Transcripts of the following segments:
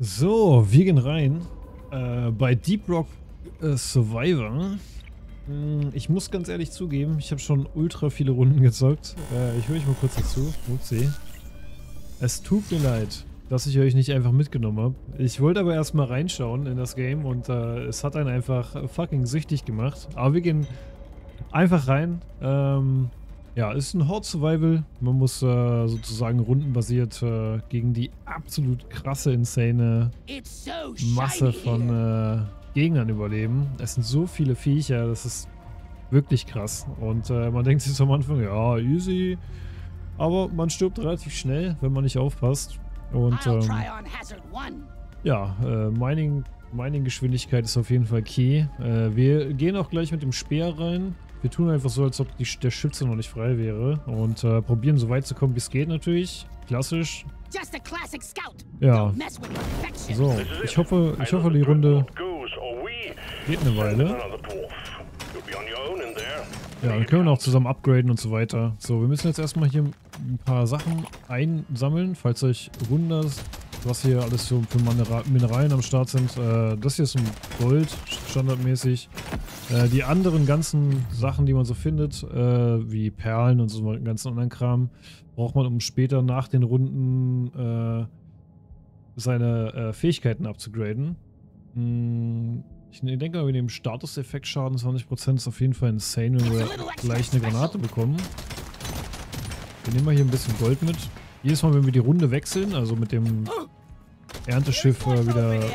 So, wir gehen rein bei Deep Rock Survivor. Ich muss ganz ehrlich zugeben, ich habe schon ultra viele Runden gezockt. Ich höre euch mal kurz dazu. Upsi. Es tut mir leid, dass ich euch nicht einfach mitgenommen habe. Ich wollte aber erstmal reinschauen in das Game und es hat einen einfach fucking süchtig gemacht. Aber wir gehen einfach rein. Ja, ist ein Horde Survival. Man muss sozusagen rundenbasiert gegen die absolut krasse, insane Masse von Gegnern überleben. Es sind so viele Viecher, das ist wirklich krass. Und man denkt sich am Anfang, ja, easy. Aber man stirbt relativ schnell, wenn man nicht aufpasst. Und ja, Mining-Geschwindigkeit ist auf jeden Fall key. Wir gehen auch gleich mit dem Speer rein. Wir tun einfach so, als ob der Schütze noch nicht frei wäre und probieren so weit zu kommen, wie es geht natürlich. Klassisch. Ja. So, ich hoffe die Runde geht eine Weile. Ja, dann können wir auch zusammen upgraden und so weiter. So, wir müssen jetzt erstmal hier ein paar Sachen einsammeln, falls euch wundert, was hier alles so für Mineralien am Start sind. Das hier ist ein Gold, standardmäßig. Die anderen ganzen Sachen, die man so findet, wie Perlen und so ganzen anderen Kram, braucht man, um später nach den Runden seine Fähigkeiten abzugraden. Ich denke mal, mit dem Status-Effekt Schaden 20% ist auf jeden Fall insane, wenn wir gleich eine Granate bekommen. Wir nehmen mal hier ein bisschen Gold mit. Jedes Mal, wenn wir die Runde wechseln, also mit dem Ernteschiff wieder eine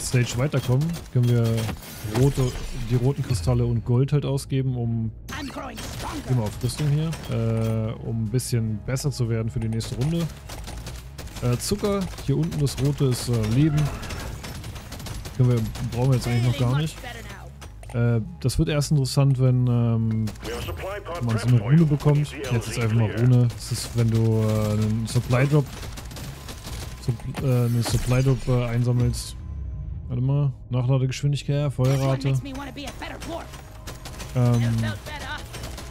Stage weiterkommen, können wir die roten Kristalle und Gold halt ausgeben, um immer auf Rüstung hier, um ein bisschen besser zu werden für die nächste Runde. Zucker, hier unten das rote ist Leben. Brauchen wir jetzt eigentlich noch gar nicht. Das wird erst interessant, wenn man so eine Rune bekommt. Jetzt ist einfach mal Rune. Das ist, wenn du einen Supply Drop einsammelst. Warte mal. Nachladegeschwindigkeit, Feuerrate.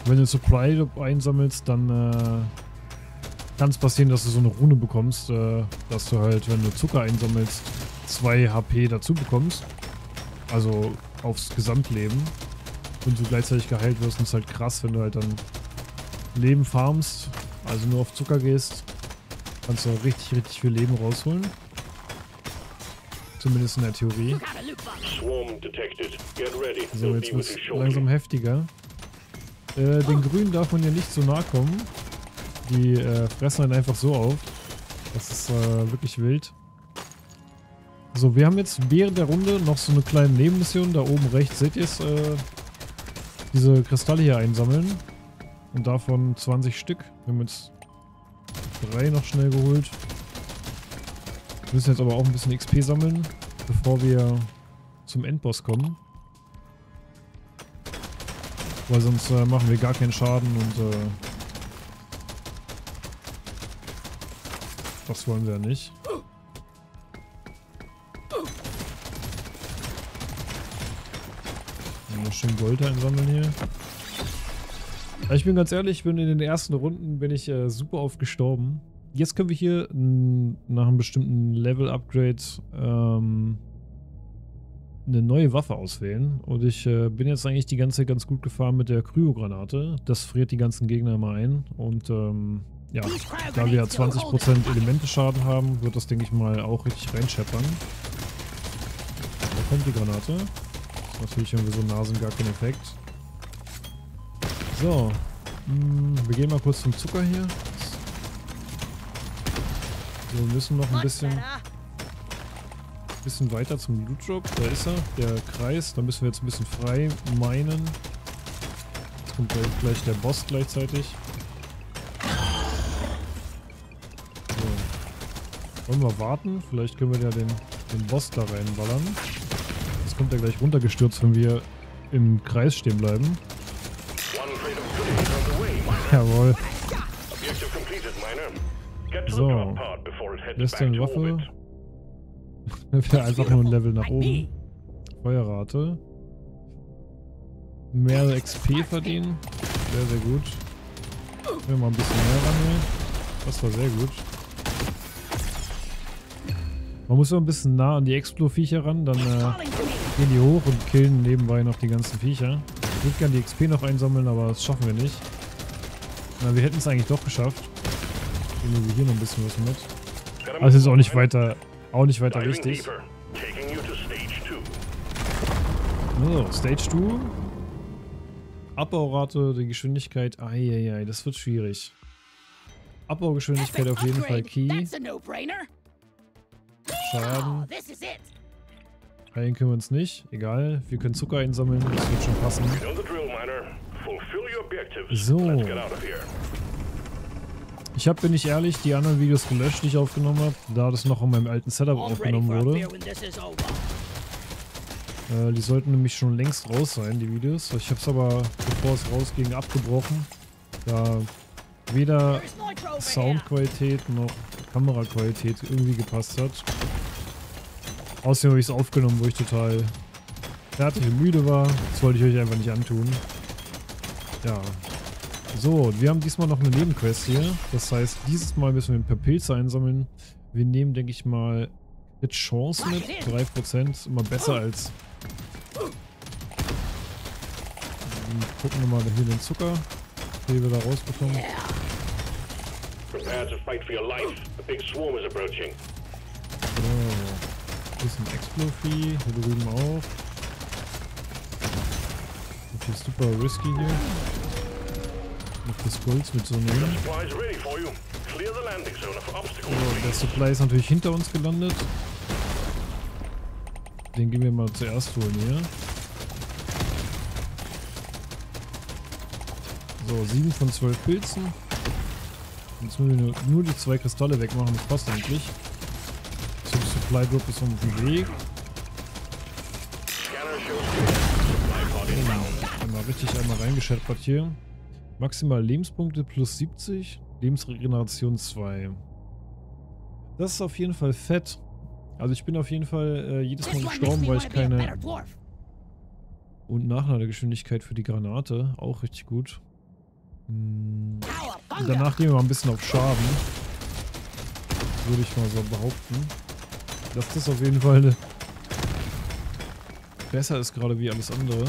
Wenn du Supply Drop einsammelst, dann kann es passieren, dass du so eine Rune bekommst, dass du halt, wenn du Zucker einsammelst, 2 HP dazu bekommst, also aufs Gesamtleben, und du gleichzeitig geheilt wirst. Und es ist halt krass, wenn du halt dann Leben farmst, also nur auf Zucker gehst, kannst du richtig, richtig viel Leben rausholen. Zumindest in der Theorie. So, jetzt wird es langsam heftiger. Den Grünen darf man ja nicht so nahe kommen. Die fressen halt einfach so auf. Das ist wirklich wild. So, wir haben jetzt während der Runde noch so eine kleine Nebenmission. Da oben rechts seht ihr es, diese Kristalle hier einsammeln. Und davon 20 Stück. Wir haben jetzt 3 noch schnell geholt. Wir müssen jetzt aber auch ein bisschen XP sammeln, bevor wir zum Endboss kommen. Weil sonst machen wir gar keinen Schaden und das wollen wir ja nicht. Schön Gold einsammeln hier. Ich bin ganz ehrlich, in den ersten Runden bin ich super oft gestorben. Jetzt können wir hier nach einem bestimmten Level-Upgrade eine neue Waffe auswählen. Und ich bin jetzt eigentlich die ganze Zeit ganz gut gefahren mit der Kryogranate. Das friert die ganzen Gegner mal ein. Und ja, da wir ja 20% Elemente-Schaden haben, wird das, denke ich mal, auch richtig reinscheppern. Da kommt die Granate. Natürlich haben wir so Nasen gar keinen Effekt. So, wir gehen mal kurz zum Zucker hier. So, wir müssen noch ein bisschen weiter zum Loot Drop. Da ist er, der Kreis. Da müssen wir jetzt ein bisschen frei minen. Jetzt kommt gleich der Boss gleichzeitig. So. Wollen wir warten? Vielleicht können wir ja den Boss da reinballern. Kommt er gleich runtergestürzt, wenn wir im Kreis stehen bleiben. Jawohl. So. Lässt er eine Waffe. Wäre einfach nur ein Level nach oben. Feuerrate. Mehr XP verdienen. Sehr, sehr gut. Wir mal ein bisschen mehr ran hier. Das war sehr gut. Man muss so ein bisschen nah an die Explo-Viecher ran, dann gehen die hoch und killen nebenbei noch die ganzen Viecher. Ich würde gerne die XP noch einsammeln, aber das schaffen wir nicht. Na, wir hätten es eigentlich doch geschafft. Nehmen wir hier noch ein bisschen was mit. Also ist auch nicht weiter wichtig. So, Stage 2. Abbaurate, die Geschwindigkeit. Eieiei, das wird schwierig. Abbaugeschwindigkeit auf jeden Fall Key. Schaden. Heilen können wir uns nicht. Egal, wir können Zucker einsammeln. Das wird schon passen. So. Ich habe, bin ich ehrlich, die anderen Videos gelöscht, die ich aufgenommen habe, da das noch in meinem alten Setup aufgenommen wurde. Die sollten nämlich schon längst raus sein, die Videos. Ich habe es aber, bevor es rausging, abgebrochen. Da weder Soundqualität noch Kameraqualität irgendwie gepasst hat. Außerdem habe ich es aufgenommen, wo ich total fertig und müde war. Das wollte ich euch einfach nicht antun. Ja. So, wir haben diesmal noch eine Nebenquest hier. Das heißt, dieses Mal müssen wir ein paar Pilze einsammeln. Wir nehmen, denke ich mal, mit Chance mit. 3% immer besser als... Gucken wir mal hier den Zucker, den wir da rausbekommen. So. Bisschen Explo-Vieh, hier drüben auf. Das ist super risky hier. Noch das Gold mitzunehmen. So, der Supply ist natürlich hinter uns gelandet. Den gehen wir mal zuerst holen hier. So, 7 von 12 Pilzen. Jetzt müssen wir nur die 2 Kristalle wegmachen, das passt eigentlich. Supply Drop ist auf dem Weg. Einmal richtig reingeschäppert hier. Maximal Lebenspunkte plus 70. Lebensregeneration 2. Das ist auf jeden Fall fett. Also ich bin auf jeden Fall jedes Mal gestorben, weil ich keine... Und Nachladegeschwindigkeit für die Granate. Auch richtig gut. Und danach gehen wir mal ein bisschen auf Schaden. Würde ich mal so behaupten. Dass das auf jeden Fall eine besser ist gerade wie alles andere. So.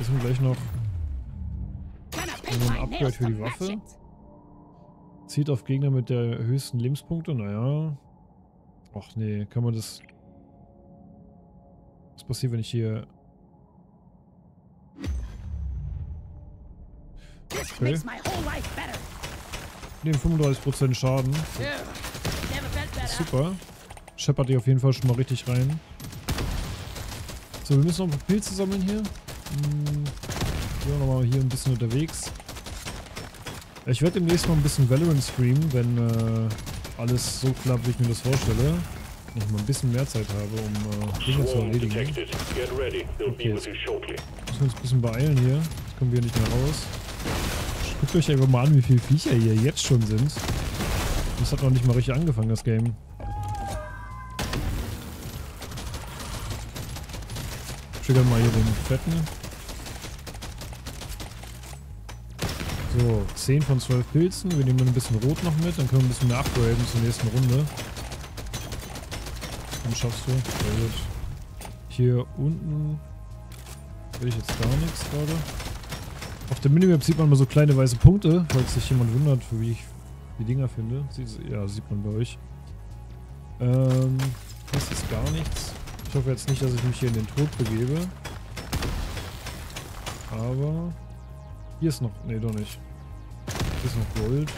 Jetzt haben wir gleich noch so ein Upgrade für die Waffe. Zieht auf Gegner mit der höchsten Lebenspunkte. Naja. Ach nee, kann man das... Was passiert, wenn ich hier... Okay. Nehmen 35% Schaden. Super. Scheppert die auf jeden Fall schon mal richtig rein. So, wir müssen noch ein paar Pilze sammeln hier. Ja, nochmal hier ein bisschen unterwegs. Ich werde demnächst mal ein bisschen Valorant streamen, wenn alles so klappt, wie ich mir das vorstelle. Noch mal ein bisschen mehr Zeit habe, um Dinge zu erledigen. Okay, jetzt müssen wir uns ein bisschen beeilen hier. Jetzt kommen wir nicht mehr raus. Guckt euch einfach mal an, wie viele Viecher hier jetzt schon sind. Das hat noch nicht mal richtig angefangen, das Game. Triggern mal hier den Fetten. So, 10 von 12 Pilzen. Wir nehmen ein bisschen Rot noch mit, dann können wir ein bisschen mehr upgraden zur nächsten Runde. Dann schaffst du. Hier unten will ich jetzt gar nichts gerade. Auf der Minimap sieht man mal so kleine weiße Punkte, falls sich jemand wundert, für wie ich die Dinger finde. Ja, sieht man bei euch. Das ist gar nichts. Ich hoffe jetzt nicht, dass ich mich hier in den Tod begebe. Aber... Hier ist noch... Ne, doch nicht. Hier ist noch Gold.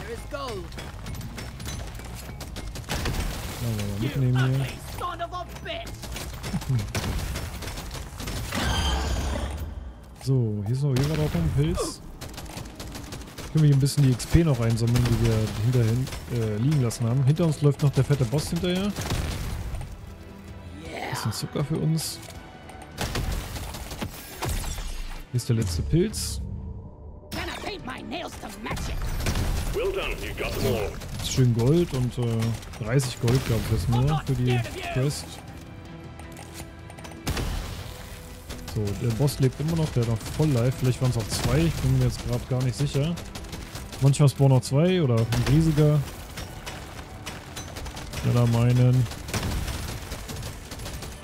Mal mitnehmen hier. So, hier ist noch jeder drauf ein Pilz. Können wir hier ein bisschen die XP noch einsammeln, die wir hinterhin liegen lassen haben. Hinter uns läuft noch der fette Boss hinterher. Ein bisschen Zucker für uns. Hier ist der letzte Pilz. Ist schön Gold und 30 Gold, glaube ich, das nur für die Quest. So, der Boss lebt immer noch, der hat noch voll live. Vielleicht waren es auch 2, ich bin mir jetzt gerade gar nicht sicher. Manchmal spawnen auch 2 oder ein riesiger. Schneller meinen.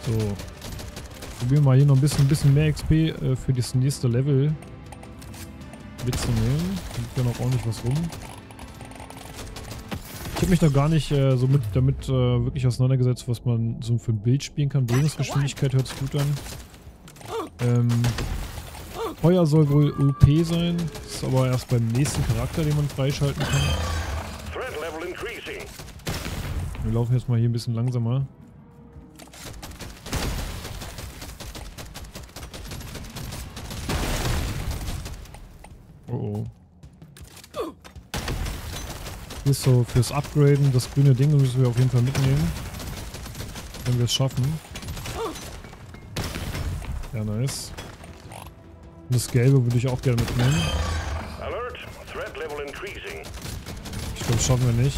So. Probieren wir mal hier noch ein bisschen mehr XP für das nächste Level mitzunehmen. Liegt ja noch ordentlich was rum. Ich habe mich noch gar nicht so damit wirklich auseinandergesetzt, was man so für ein Bild spielen kann. Bewegungsgeschwindigkeit hört sich gut an. Feuer soll wohl OP sein. Das ist aber erst beim nächsten Charakter, den man freischalten kann. Wir laufen jetzt mal hier ein bisschen langsamer. Oh oh. Hier ist so fürs Upgraden das grüne Ding, das müssen wir auf jeden Fall mitnehmen. Wenn wir es schaffen. Ja, nice. Und das Gelbe würde ich auch gerne mitnehmen. Ich glaube, das schaffen wir nicht.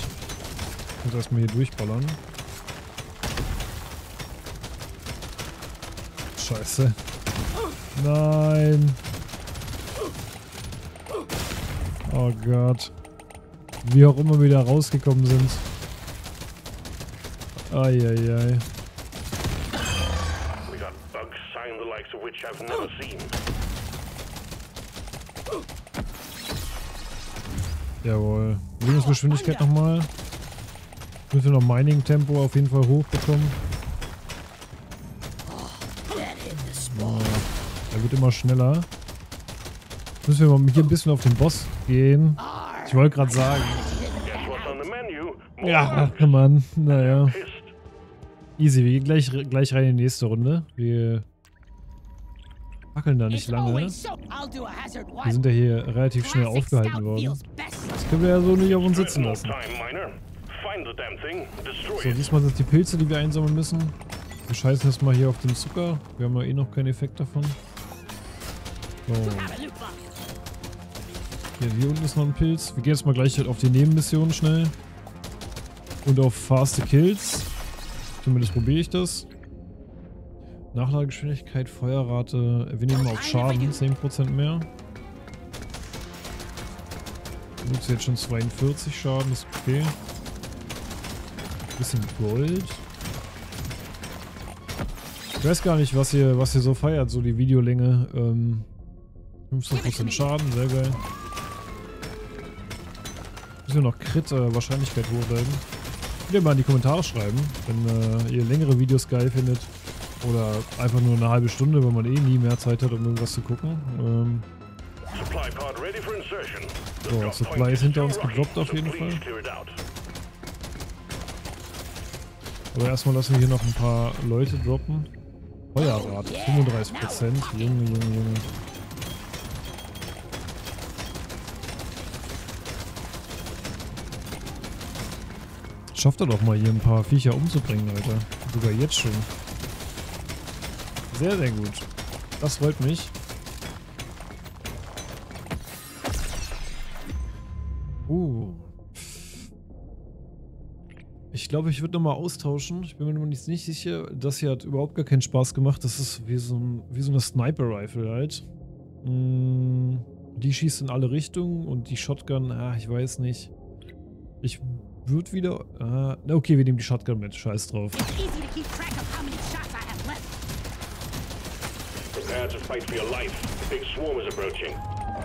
Ich muss erstmal hier durchballern. Scheiße. Nein. Oh Gott. Wie auch immer wir da rausgekommen sind. Eieiei. Jawohl. Bewegungsgeschwindigkeit nochmal. Müssen wir noch Mining-Tempo auf jeden Fall hochbekommen. Oh, er wird immer schneller. Müssen wir mal hier ein bisschen auf den Boss gehen. Ich wollte gerade sagen. Ja, Mann. Naja. Easy, wir gehen gleich rein in die nächste Runde. Wir wackeln da nicht lange. Wir sind ja hier relativ schnell aufgehalten worden. Das können wir ja so nicht auf uns sitzen lassen. So, diesmal sind es die Pilze, die wir einsammeln müssen. Wir scheißen jetzt mal hier auf den Zucker. Wir haben ja eh noch keinen Effekt davon. So. Hier unten ist noch ein Pilz. Wir gehen jetzt mal gleich auf die Nebenmissionen schnell. Und auf Fast Kills. Zumindest probiere ich das. Nachladegeschwindigkeit, Feuerrate. Wir nehmen mal auf Schaden. 10% mehr. Du nutzt jetzt schon 42 Schaden. Ist okay. Bisschen Gold. Ich weiß gar nicht, was ihr so feiert, so die Videolänge. 15% Schaden, sehr geil. Müssen wir noch Crit Wahrscheinlichkeit hochhalten. Könnt ihr mal in die Kommentare schreiben, wenn ihr längere Videos geil findet. Oder einfach nur eine halbe Stunde, wenn man eh nie mehr Zeit hat, um irgendwas zu gucken. So, Supply ist hinter uns gedroppt auf jeden Fall. Aber erstmal lassen wir hier noch ein paar Leute droppen. Feuerrate, 35%. Junge, Junge, Junge. Schafft er doch mal hier ein paar Viecher umzubringen, Leute. Sogar jetzt schon. Sehr, sehr gut. Das freut mich. Ich glaube, ich würde nochmal austauschen. Ich bin mir nicht sicher. Das hier hat überhaupt gar keinen Spaß gemacht. Das ist wie so eine Sniper-Rifle halt. Die schießt in alle Richtungen und die Shotgun, ich weiß nicht. Ich würde wieder... okay, wir nehmen die Shotgun mit. Scheiß drauf.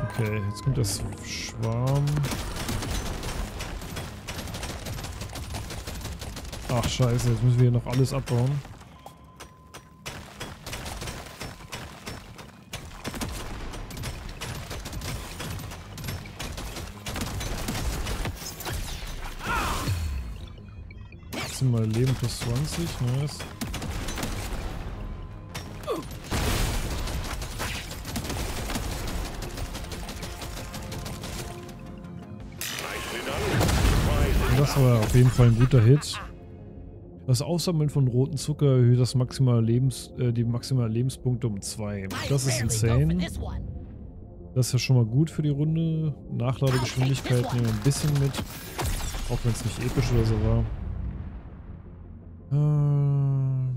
Okay, jetzt kommt das Schwarm. Ach scheiße, jetzt müssen wir hier noch alles abbauen. Jetzt sind mal Leben plus 20, nice. Das war auf jeden Fall ein guter Hit. Das Aufsammeln von roten Zucker erhöht das maximale die maximalen Lebenspunkte um 2. Das ist insane. Das ist ja schon mal gut für die Runde. Nachladegeschwindigkeit nehmen wir ein bisschen mit. Auch wenn es nicht episch oder so war.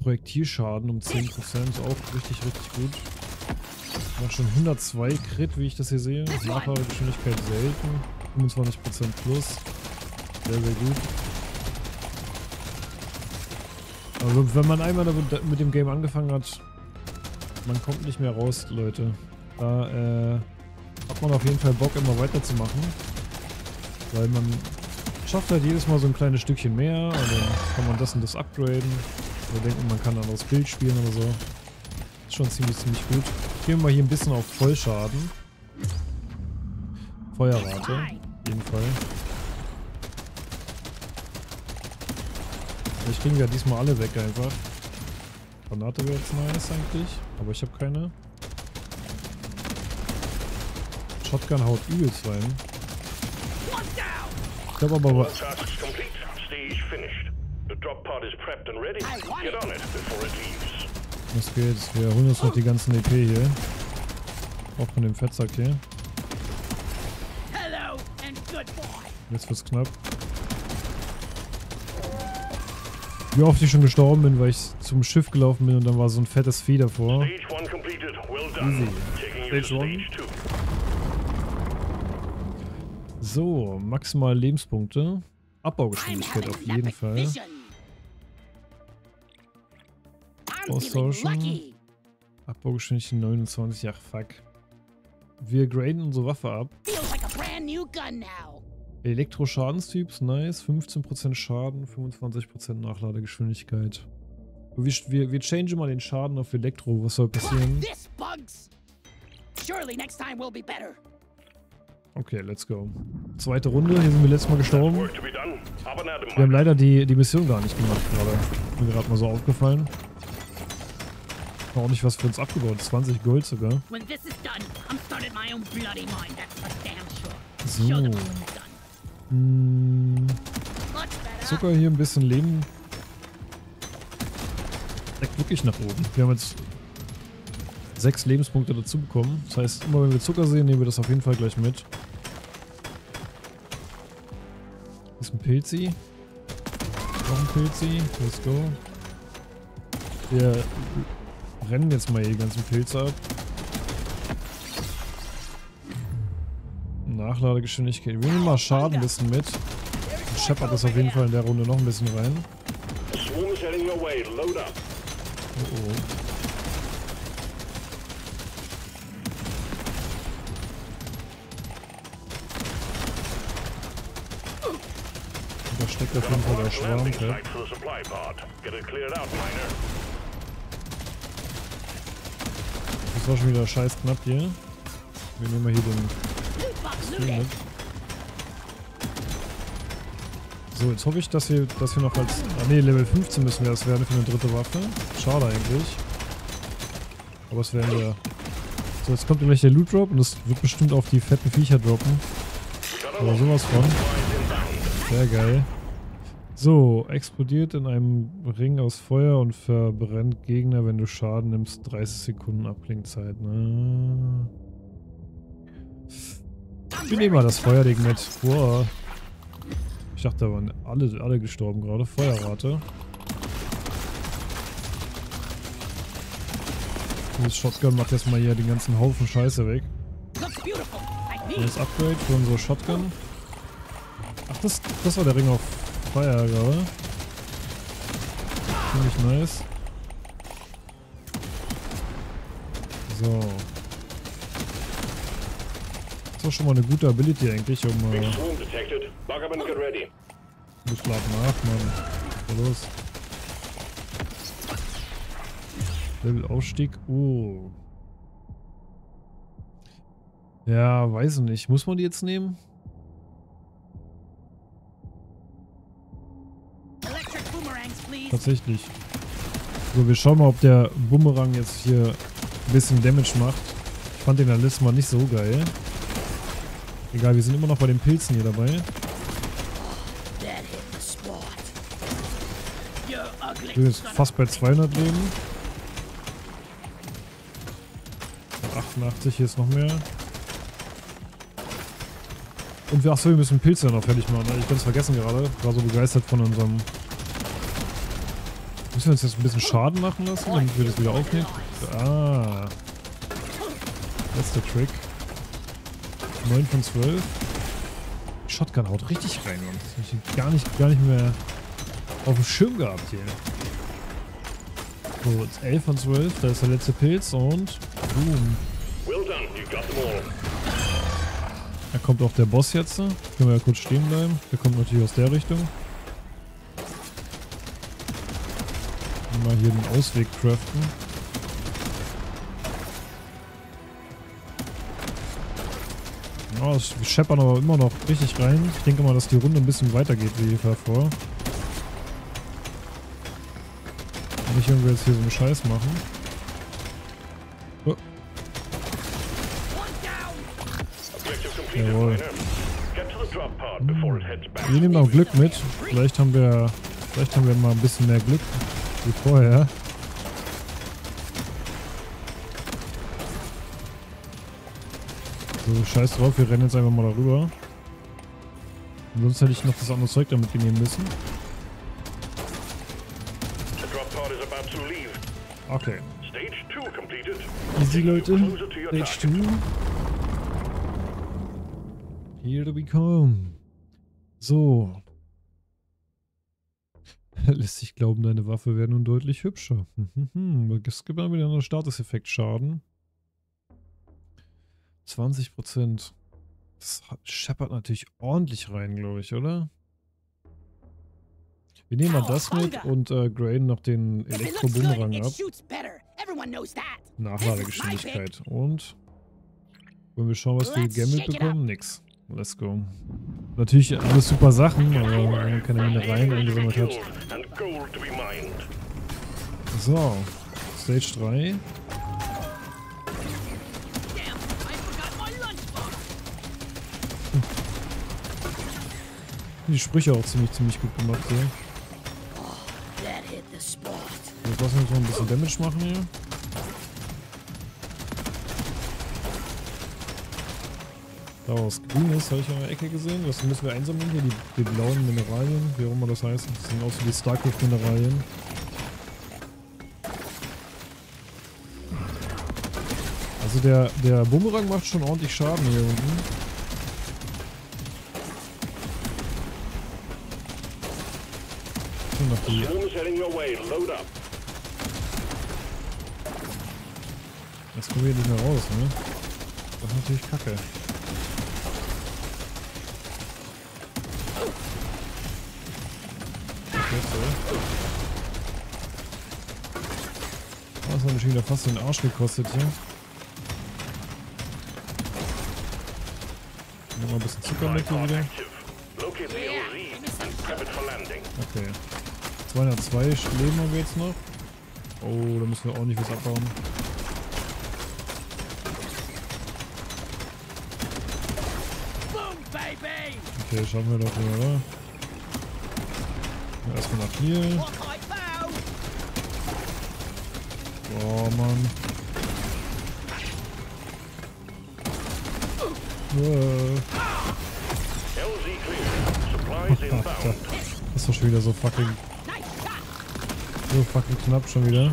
Projektilschaden um 10%. Auch richtig, richtig gut. Macht schon 102 Crit, wie ich das hier sehe. Nachladegeschwindigkeit selten. 25% plus. Sehr, sehr gut. Also wenn man einmal mit dem Game angefangen hat, man kommt nicht mehr raus, Leute. Da hat man auf jeden Fall Bock, immer weiterzumachen. Weil man schafft halt jedes Mal so ein kleines Stückchen mehr und dann kann man das und das upgraden. Oder denken, man kann ein anderes Bild spielen oder so. Ist schon ziemlich gut. Gehen wir mal hier ein bisschen auf Vollschaden. Feuerrate, auf jeden Fall. Ich kriege ja diesmal alle weg einfach. Granate wäre jetzt nice eigentlich, aber ich habe keine. Shotgun haut übelst rein. Ich glaube aber bei... Was geht? Wir holen uns noch die ganzen EP hier. Auch von dem Fettsack hier. Jetzt wird's knapp. Wie oft ich schon gestorben bin, weil ich zum Schiff gelaufen bin und dann war so ein fettes Vieh davor. Easy. Stage 1. So, maximal Lebenspunkte. Abbaugeschwindigkeit auf jeden Fall. Austauschen. Abbaugeschwindigkeit 29. Ach, fuck. Wir graden unsere Waffe ab. Elektroschadenstyps, nice. 15% Schaden, 25% Nachladegeschwindigkeit. Wir changen mal den Schaden auf Elektro. Was soll passieren? Okay, let's go. Zweite Runde, hier sind wir letztes Mal gestorben. Wir haben leider die Mission gar nicht gemacht gerade. Mir gerade mal so aufgefallen. War auch nicht was für uns abgebaut, 20 Gold sogar. So. Zucker hier ein bisschen Leben. Deckt wirklich nach oben. Wir haben jetzt 6 Lebenspunkte dazu bekommen. Das heißt, immer wenn wir Zucker sehen, nehmen wir das auf jeden Fall gleich mit. Hier ist ein Pilzi. Noch ein Pilzi. Let's go. Wir rennen jetzt mal hier die ganzen Pilze ab. Nachladegeschwindigkeit. Wir nehmen mal Schaden ein bisschen mit. Ich scheppert das auf jeden Fall in der Runde noch ein bisschen rein. Oh. Da steckt auf jeden Fall der Schwarm. Das war schon wieder scheiß knapp hier. Wir nehmen mal hier den... So, jetzt hoffe ich, dass wir noch als... Ah ne, Level 15 müssen wir das werden für eine dritte Waffe. Schade eigentlich. Aber es werden wir... So, jetzt kommt gleich der Loot Drop und es wird bestimmt auf die fetten Viecher droppen. Aber sowas von. Sehr geil. So, explodiert in einem Ring aus Feuer und verbrennt Gegner, wenn du Schaden nimmst. 30 Sekunden Abklingzeit, ne? Wir nehmen mal das Feuerding mit. Boah. Ich dachte, da waren alle gestorben gerade. Feuerrate. Dieses Shotgun macht jetzt mal hier den ganzen Haufen Scheiße weg. Das Upgrade für unsere Shotgun. Ach, das war der Ring auf Feuer, glaube ich. Ziemlich nice. So. Schon mal eine gute Ability eigentlich, um ich schlag nach, Mann. Los. Levelaufstieg. Oh. Ja, weiß nicht. Muss man die jetzt nehmen? Tatsächlich. So, wir schauen mal, ob der Bumerang jetzt hier ein bisschen Damage macht. Ich fand den letztes Mal nicht so geil. Egal, wir sind immer noch bei den Pilzen hier dabei. Ich bin jetzt fast bei 200 Leben. 88, hier ist noch mehr. Und wir, achso, wir müssen Pilze noch fertig machen. Ich bin es vergessen gerade. Ich war so begeistert von unserem... Müssen wir uns jetzt ein bisschen Schaden machen lassen, damit wir das wieder aufnehmen? Ah. Das ist der Trick. 9 von 12. Shotgun haut richtig rein, Mann. Das habe ich gar nicht mehr auf dem Schirm gehabt hier. Gut, 11 von 12, da ist der letzte Pilz und boom. Well done, you got them all. Da kommt auch der Boss jetzt. Können wir ja kurz stehen bleiben. Der kommt natürlich aus der Richtung. Mal hier den Ausweg craften. Oh, es scheppern aber immer noch richtig rein. Ich denke mal, dass die Runde ein bisschen weitergeht wie davor. Nicht irgendwie jetzt hier so einen Scheiß machen. Oh. Jawohl. Wir nehmen auch Glück mit. Vielleicht haben wir mal ein bisschen mehr Glück wie vorher. So, scheiß drauf, wir rennen jetzt einfach mal darüber. Sonst hätte ich noch das andere Zeug damit nehmen müssen. Okay. Easy, Leute. Stage 2. Here we come. So. Lässt sich glauben, deine Waffe wäre nun deutlich hübscher. Es gibt mal wieder einen Statuseffekt-Schaden. 20%. Das scheppert natürlich ordentlich rein, glaube ich, oder? Wir nehmen mal das mit und graden noch den Elektrobumerang ab. Nachladegeschwindigkeit. Und wenn wir schauen, was wir gegammelt bekommen, nix. Let's go. Natürlich alles super Sachen, aber wir haben keine Menge rein eingesammelt hat. So, Stage 3. Die Sprüche auch ziemlich gut gemacht hier. Jetzt lassen wir uns noch ein bisschen Damage machen hier. Da was grün ist, habe ich in der Ecke gesehen. Das müssen wir einsammeln hier, die blauen Mineralien, wie auch immer das heißt. Das sind auch so die Starcraft-Mineralien. Also der Bumerang macht schon ordentlich Schaden hier unten. Noch die. Das kommen wir nicht mehr raus, ne? Das ist natürlich kacke. Oh, das hat mich schon wieder fast den Arsch gekostet hier. Noch mal ein bisschen Zucker weg hier wieder. Okay. 202 Leben haben wir jetzt noch. Oh, da müssen wir auch nicht was abbauen. Okay, schaffen wir doch hier, oder? Ja, erstmal nach hier. Oh Mann. Das war schon wieder so fucking knapp schon wieder.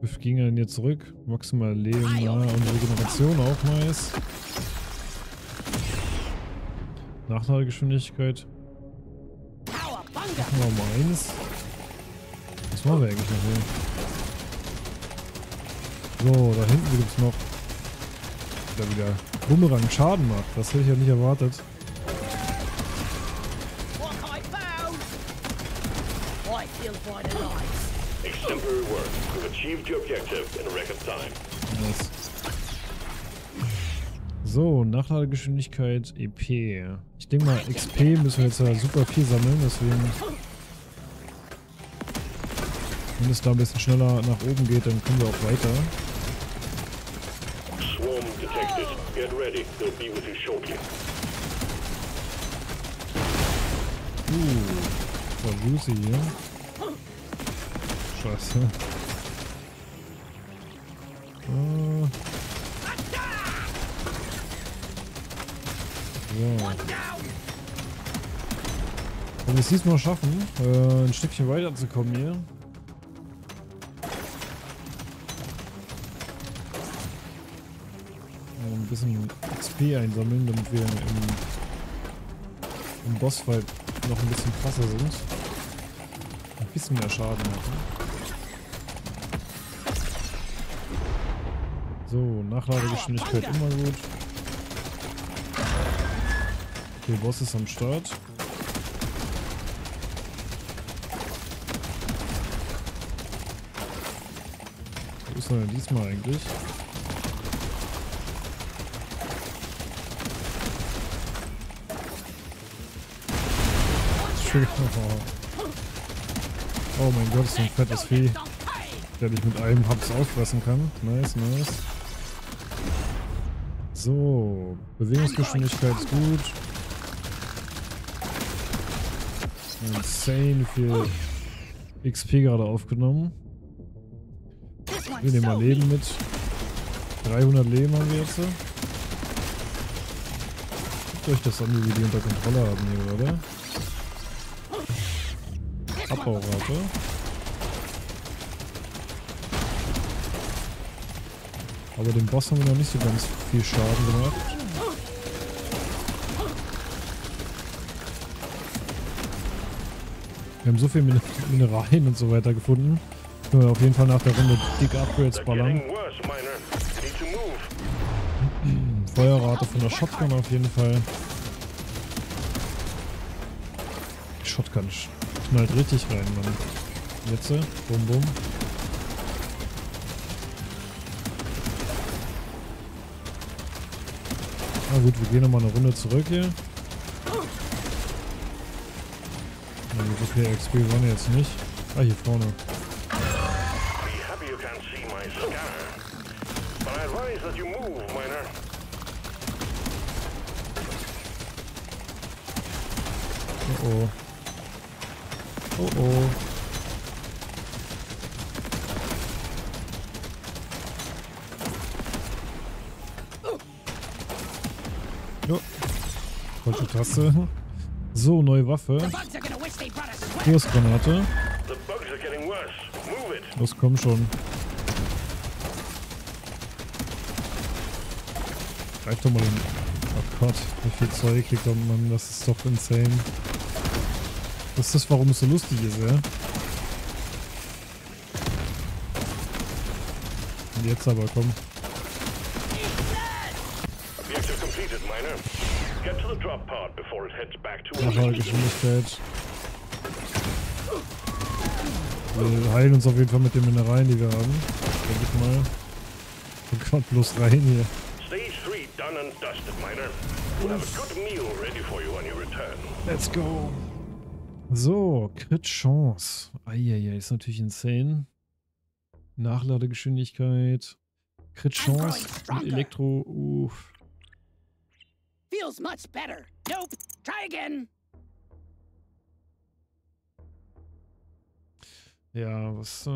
Wir gehen dann hier zurück. Maximal Leben, ja, und Regeneration auch nice. Nachladegeschwindigkeit. Machen wir mal eins. Was machen wir eigentlich noch hier? So, da hinten gibt es noch. Da wieder Bumerang Schaden macht. Das hätte ich ja nicht erwartet. Nice. So, Nachladegeschwindigkeit EP. Ich denke mal, XP müssen wir jetzt ja super viel sammeln, deswegen. Wenn es da ein bisschen schneller nach oben geht, dann können wir auch weiter. Voll juicy hier. Scheiße. So. Wenn wir es diesmal schaffen, ein Stückchen weiter zu kommen hier. Ein bisschen XP einsammeln, damit wir im Bossfight noch ein bisschen krasser sind. Ein bisschen mehr Schaden machen. So, Nachladegeschwindigkeit immer gut. Okay, Boss ist am Start. Wo ist er denn diesmal eigentlich? Oh mein Gott, so ein fettes Vieh, der dich mit einem Haps auffressen kann. Nice, nice. So, Bewegungsgeschwindigkeit ist gut. Insane viel XP gerade aufgenommen. Wir nehmen mal Leben mit. 300 Leben haben wir jetzt. Guckt euch das an, wie wir die unter Kontrolle haben hier, oder? Abbaurate. Aber dem Boss haben wir noch nicht so ganz viel Schaden gemacht. Wir haben so viel Mineralien und so weiter gefunden. Können wir auf jeden Fall nach der Runde dicke Upgrades ballern. Feuerrate von der Shotgun auf jeden Fall. Die Shotgun knallt richtig rein, Mann. Jetzt, bum bum. Na gut, wir gehen nochmal eine Runde zurück hier. Okay, XP waren jetzt nicht. Ah, hier vorne. Oh oh. Oh oh. Jo. Falsche Taste. So, neue Waffe. Kursgranate. Das kommt schon. Greift doch mal hin. Oh Gott, wie viel Zeug hier kommt, Mann. Das ist doch insane. Das ist, warum es so lustig ist, ja? Und jetzt aber, komm. Nachhaltigkeit. Wir heilen uns auf jeden Fall mit den Mineralien, die wir haben. Denke ich mal. Oh Gott, bloß rein hier. Let's go. So, Crit Chance. Eieiei, ist natürlich insane. Nachladegeschwindigkeit. Crit Chance mit Elektro. Uff. Feels much better. Nope. Try again. Ja, was,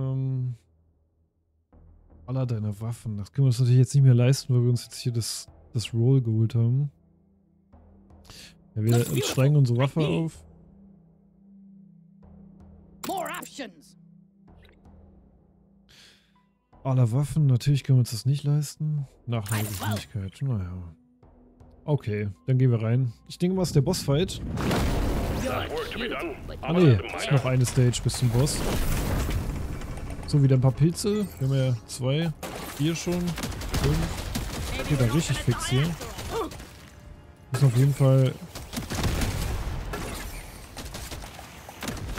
aller deiner Waffen. Das können wir uns natürlich jetzt nicht mehr leisten, weil wir uns jetzt hier das Roll geholt haben. Ja, wir steigen unsere Waffe auf. Aller Waffen, natürlich können wir uns das nicht leisten. Nachladegeschwindigkeit, naja. Okay, dann gehen wir rein. Ich denke mal, es ist der Bossfight. Ah ne, ist noch eine Stage bis zum Boss. So, wieder ein paar Pilze. Wir haben ja 2, 4 schon, 5. Geht da richtig fix hier. Müssen auf jeden Fall...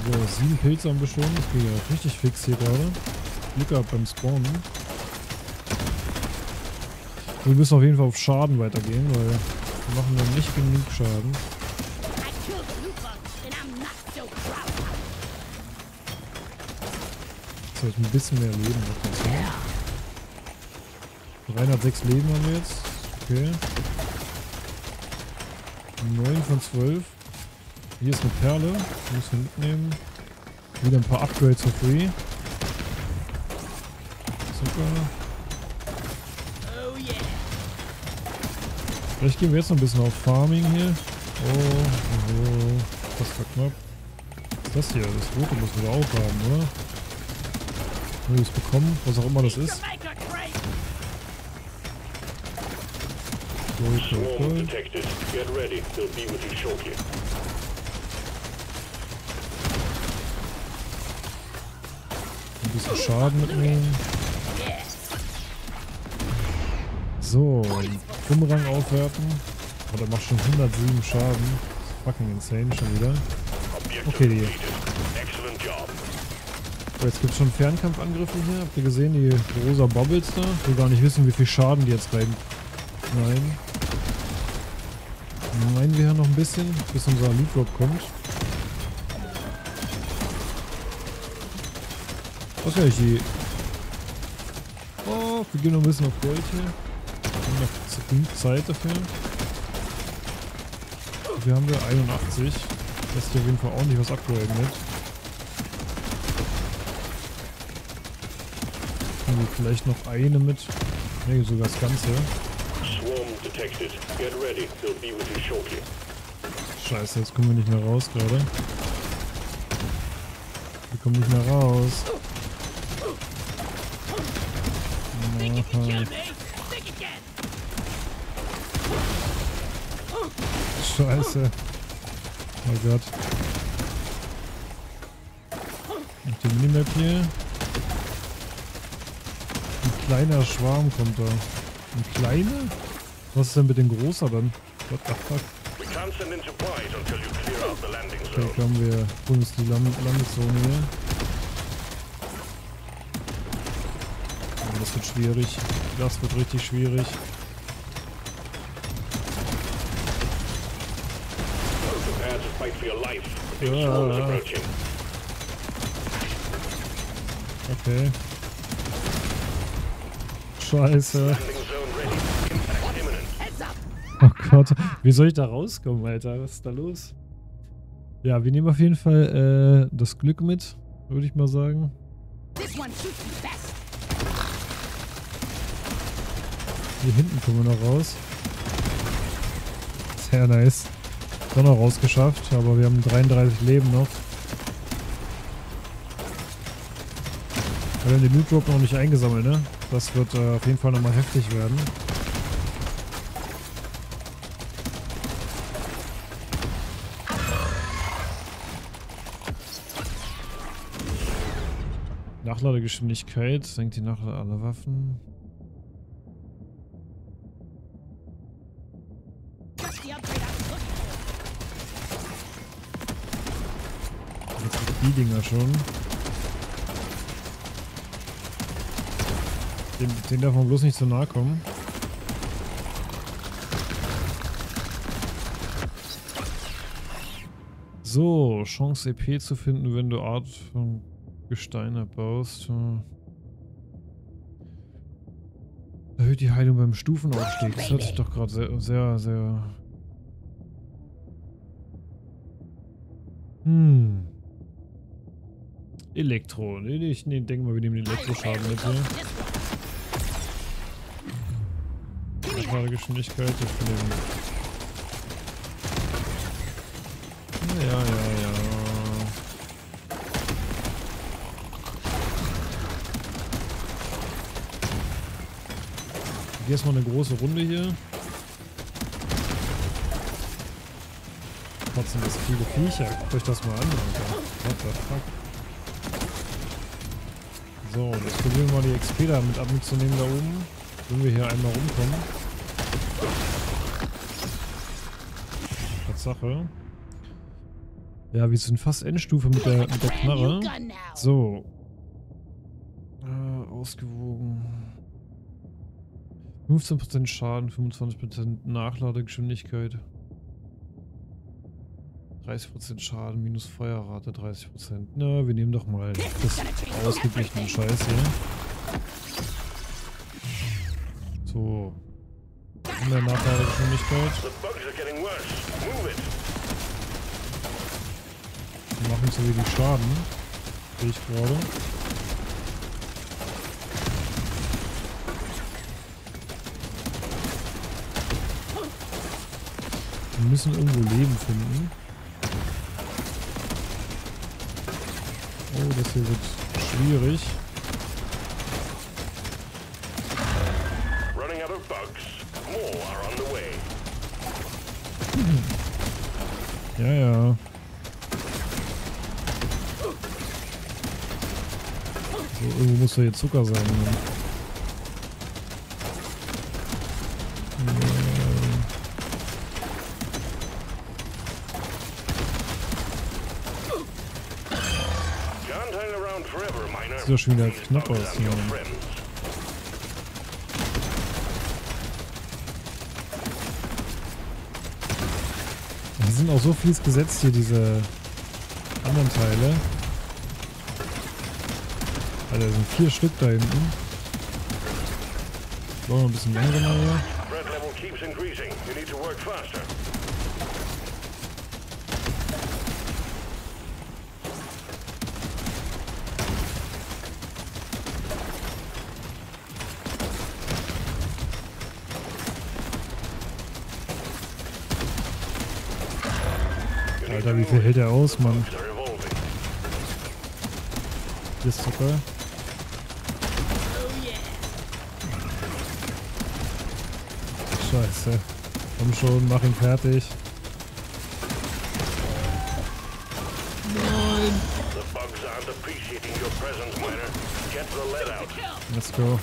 So, 7 Pilze haben wir schon. Das geht ja richtig fix hier gerade. Glück gehabt beim Spawnen. Wir müssen auf jeden Fall auf Schaden weitergehen, weil wir machen dann nicht genug Schaden. Ein bisschen mehr Leben. 306 Leben haben wir jetzt. Okay. 9 von 12. Hier ist eine Perle. Die müssen wir mitnehmen. Wieder ein paar Upgrades for free. Super. Vielleicht gehen wir jetzt noch ein bisschen auf Farming hier. Oh. Das war knapp. Was ist das hier? Das Rote müssen wir auch haben, oder? Wir es bekommen, was auch immer das ist. bisschen Schaden mitnehmen. So, Bumerang aufwerfen. Oh, der macht schon 107 Schaden. Fucking insane schon wieder. Okay, die. So, jetzt gibt es schon Fernkampfangriffe hier. Habt ihr gesehen, die rosa Bubbles da? Ich will gar nicht wissen, wie viel Schaden die jetzt rein. Nein. Meinen wir hier noch ein bisschen, bis unser Lead Drop kommt. Was wäre die? Oh, wir gehen noch ein bisschen auf Gold hier. Wir haben noch genug Zeit dafür. Hier haben wir 81. Das ist auf jeden Fall ordentlich was upgraden mit. Und vielleicht noch eine mit. Ne, sogar das Ganze. Scheiße, jetzt kommen wir nicht mehr raus gerade. Wir kommen nicht mehr raus. Aha. Scheiße. Oh Gott. Auf dem Minimap hier. Ein kleiner Schwarm kommt da. Ein kleiner? Was ist denn mit dem Großer dann? What the fuck? Okay, hier haben wir uns die Landezone hier. Das wird schwierig. Das wird richtig schwierig. Ja. Okay. Scheiße. Oh Gott, wie soll ich da rauskommen, Alter? Was ist da los? Ja, wir nehmen auf jeden Fall das Glück mit, würde ich mal sagen. Hier hinten kommen wir noch raus. Sehr nice. Doch noch rausgeschafft, aber wir haben 33 Leben noch. Wir haben den Loot Drop noch nicht eingesammelt, ne? Das wird auf jeden Fall nochmal heftig werden. Nachladegeschwindigkeit, senkt die Nachlade aller Waffen. Jetzt sind die Dinger schon. Den darf man bloß nicht so nahe kommen. So, Chance EP zu finden, wenn du Art von Gesteine baust. Erhöht die Heilung beim Stufenaufstieg. Das hört sich doch gerade sehr. Elektro. Nee, denke mal, wir nehmen den Elektroschaden mit hier. Normale Geschwindigkeit. Ja. Hier ist mal eine große Runde hier. Trotzdem das viele Viecher. Guckt euch das mal an, Alter. What the fuck. So, jetzt probieren wir mal die XP da mit abzunehmen da oben. Wenn wir hier einmal rumkommen. Tatsache. Ja, wir sind fast Endstufe mit der Knarre. So. Ausgewogen. 15% Schaden, 25% Nachladegeschwindigkeit, 30% Schaden, minus Feuerrate, 30%. Na, wir nehmen doch mal das ausgeglichene Scheiß hier. So. In der Nachladegeschwindigkeit. Wir machen so wenig Schaden. Sehe ich gerade. Wir müssen irgendwo Leben finden. Oh, das hier wird schwierig. Running out of bugs. More are on the way. Ja. Also irgendwo muss doch hier Zucker sein. Das sieht doch schon wieder knapp aus hier. Die sind auch so vieles gesetzt hier, diese anderen Teile. Alter, da sind 4 Stück da hinten. Ich brauche noch ein bisschen langsamer hier. Alter, wie viel hält der aus, Mann? Hier ist Zucker. Scheiße. Komm schon, mach ihn fertig. Nein! Let's go.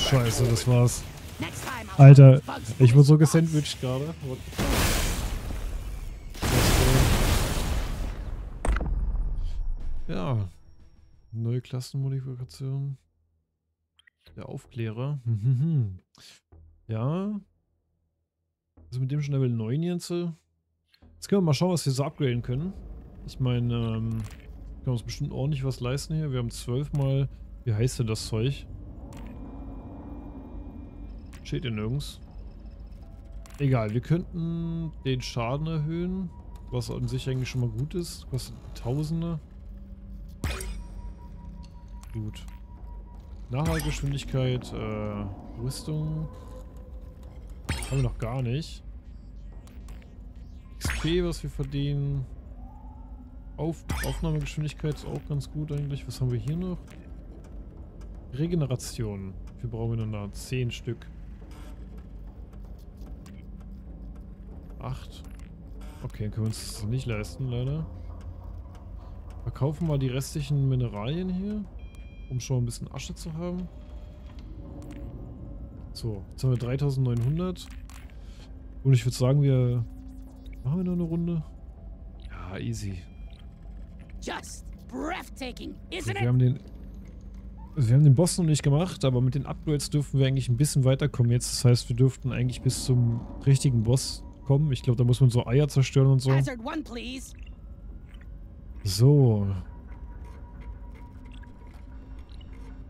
Scheiße, das war's. Alter, ich wurde so gesandwiched gerade. Ja, neue Klassenmodifikation. Der Aufklärer. Ja. Also mit dem schon Level 9 jetzt. Jetzt können wir mal schauen, was wir so upgraden können. Ich meine, können wir uns bestimmt ordentlich was leisten hier. Wir haben 12 mal... Wie heißt denn das Zeug? Steht ja nirgends. Egal, wir könnten den Schaden erhöhen, was an sich eigentlich schon mal gut ist. Kostet Tausende. Gut. Nachhaltegeschwindigkeit, Rüstung. Haben wir noch gar nicht. XP, was wir verdienen. Aufnahmegeschwindigkeit ist auch ganz gut eigentlich. Was haben wir hier noch? Regeneration. Wir brauchen dann da 10 Stück. 8. Okay, können wir uns das nicht leisten, leider. Verkaufen wir die restlichen Mineralien hier, um schon ein bisschen Asche zu haben. So, jetzt haben wir 3900. Und ich würde sagen, wir machen wir noch eine Runde. Ja, easy. Just breathtaking, isn't it? Wir haben den Boss noch nicht gemacht, aber mit den Upgrades dürfen wir eigentlich ein bisschen weiterkommen jetzt. Das heißt, wir dürften eigentlich bis zum richtigen Boss kommen. Ich glaube, da muss man so Eier zerstören und so. So.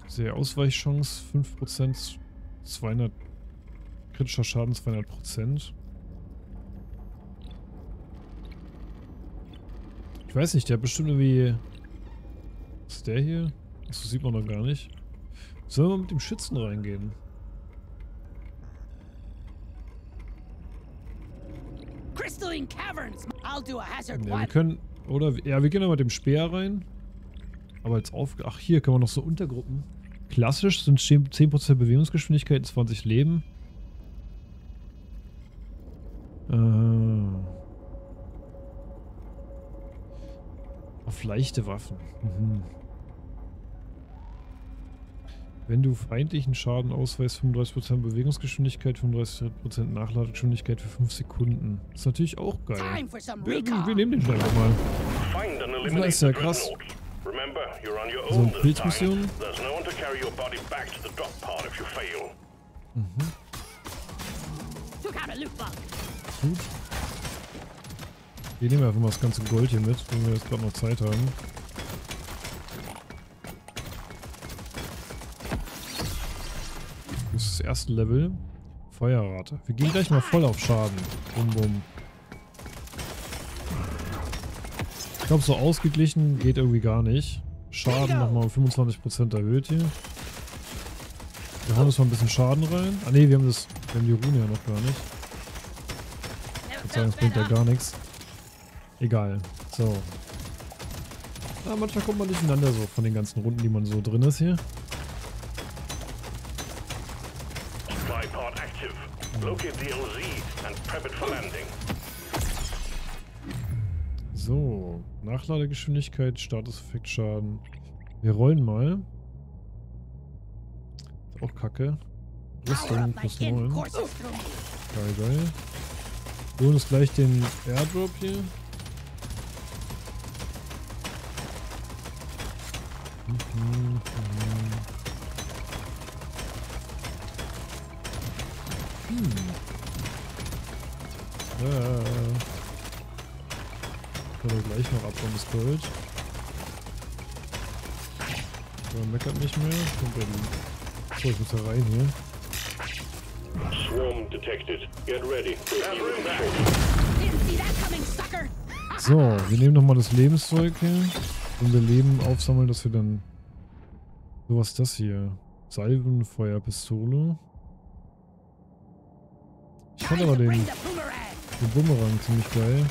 Sehr Ausweichchance 5%, 200 kritischer Schaden 200%. Ich weiß nicht, der hat bestimmt irgendwie... Was ist der hier? Achso, sieht man noch gar nicht. Sollen wir mit dem Schützen reingehen? Ja, wir können... Oder... Ja, wir gehen noch mit dem Speer rein. Aber jetzt auf... Ach, hier kann man noch so Untergruppen. Klassisch sind 10% Bewegungsgeschwindigkeit, 20 Leben. Auf leichte Waffen. Mhm. Wenn du feindlichen Schaden ausweist, 35% Bewegungsgeschwindigkeit, 35% Nachladegeschwindigkeit für 5 Sekunden. Ist natürlich auch geil. Wir nehmen den gleich mal. Das ist ja krass. So eine Pilzmission. Gut. Wir nehmen einfach mal das ganze Gold hier mit, wenn wir jetzt gerade noch Zeit haben. Das ist das erste Level. Feuerrate. Wir gehen gleich mal voll auf Schaden. Bum, bum. Ich glaube, so ausgeglichen geht irgendwie gar nicht. Schaden nochmal um 25% erhöht hier. Wir haben jetzt mal ein bisschen Schaden rein. Ah ne, wir haben die Rune ja noch gar nicht. Ich würde sagen, es bringt ja gar nichts. Egal. So. Ah, manchmal kommt man durcheinander so von den ganzen Runden, die man so drin ist hier. So, Nachladegeschwindigkeit, Statuseffekt, Schaden. Wir rollen mal. Ist auch kacke. Rüstung plus 9. Geil, geil. Wir holen uns gleich den Airdrop hier. Ja. Können wir gleich noch abbauen, das Gold. Der meckert nicht mehr. So, ich muss da rein hier. So, wir nehmen nochmal das Lebenszeug hier. Unser Leben aufsammeln, dass wir dann... So, was ist das hier? Salvenfeuerpistole. Ich fand aber den Bumerang ziemlich geil.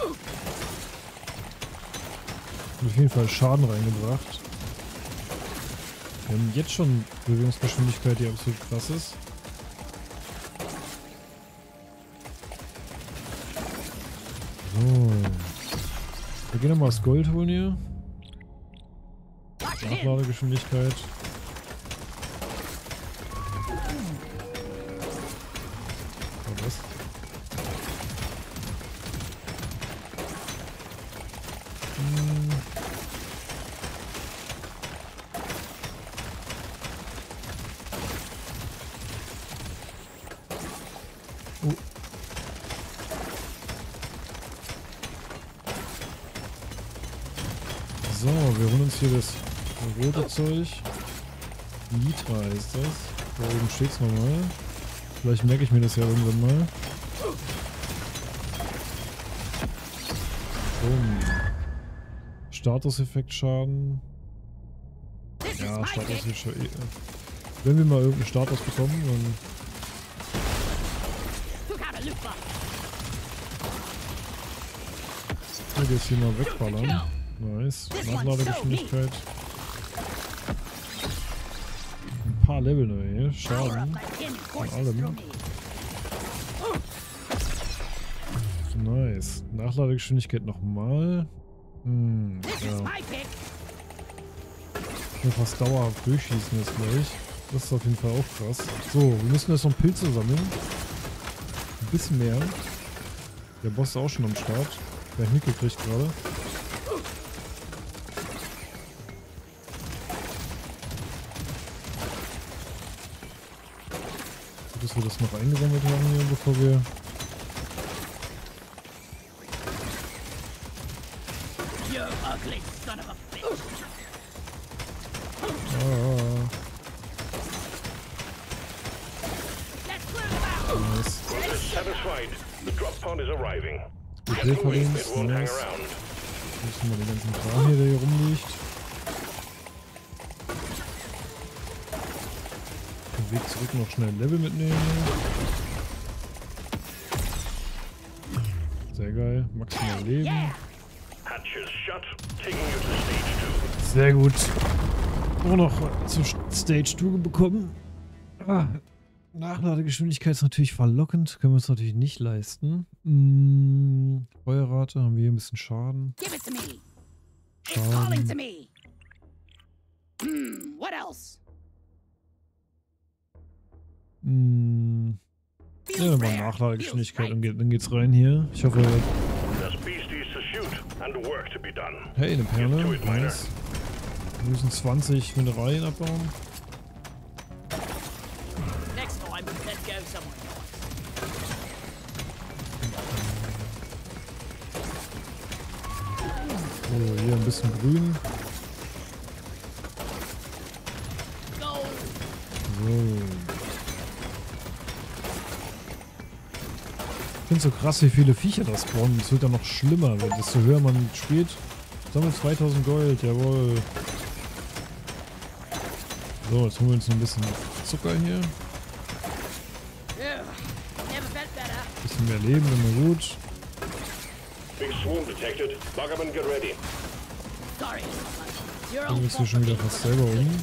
Hat auf jeden Fall Schaden reingebracht. Wir haben jetzt schon Bewegungsgeschwindigkeit, die absolut krass ist. So. Wir gehen nochmal das Gold holen hier. Nachladegeschwindigkeit. So, wir holen uns hier das rote Zeug. Nitra ist das. Da oben steht's nochmal. Vielleicht merke ich mir das ja irgendwann mal. Boom. Statuseffektschaden. Ja, Statuseffektschaden. Wenn wir mal irgendeinen Status bekommen, dann... Ich will jetzt hier mal wegballern. Nice. Nachladegeschwindigkeit. Ein paar Level neu hier. Schaden. Von allem. Nice. Nachladegeschwindigkeit nochmal. Hm, ja. Ich will fast dauerhaft durchschießen jetzt gleich. Das ist auf jeden Fall auch krass. So, wir müssen jetzt noch Pilze sammeln. Ein bisschen mehr. Der Boss ist auch schon am Start. Der hat mitgekriegt gerade. Dass wir das noch eingesammelt haben hier, bevor wir... Nice. Okay, verlinkt. Nice. Müssen wir den ganzen Kram hier, der hier rumliegt. Weg zurück, noch schnell ein Level mitnehmen. Sehr geil. Maximal Leben. Sehr gut. Auch noch zu Stage 2 bekommen. Ah, Nachladegeschwindigkeit ist natürlich verlockend. Können wir uns natürlich nicht leisten. Feuerrate haben wir hier ein bisschen Schaden. Schaden. What else? Ja, mal Nachladegeschwindigkeit und dann geht's rein hier. Ich hoffe... Hey, eine Perle. Nice. Wir müssen 20 Mineralien abbauen. So, hier ein bisschen grün. So. Ich finde so krass, wie viele Viecher das spawnen. Es wird dann noch schlimmer, weil desto höher man spielt. Sammelt 2000 Gold, jawohl. So, jetzt holen wir uns ein bisschen Zucker hier. Ein bisschen mehr Leben, immer gut. Dann müssen wir schon wieder fast selber um.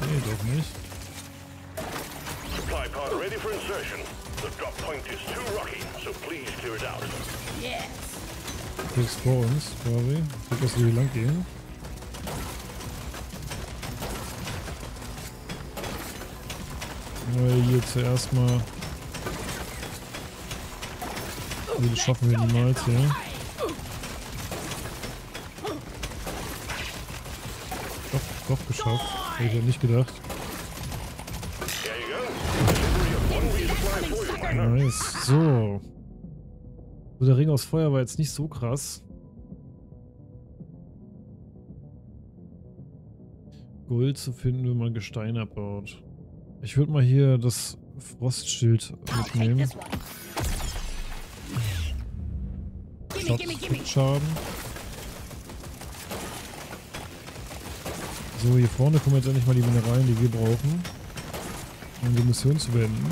Nee, doch nicht. Nichts vor uns, quasi. Ich glaube, dass wir hier lang gehen. Weil hier zuerst mal. Also das schaffen wir niemals hier. Ja. Doch geschafft. Hätte ich ja nicht gedacht. Nice. So. So, der Ring aus Feuer war jetzt nicht so krass. Gold zu finden, wenn man Gestein abbaut. Ich würde mal hier das Frostschild mitnehmen. Schaden. So, hier vorne kommen jetzt endlich mal die Mineralien, die wir brauchen, um die Mission zu beenden.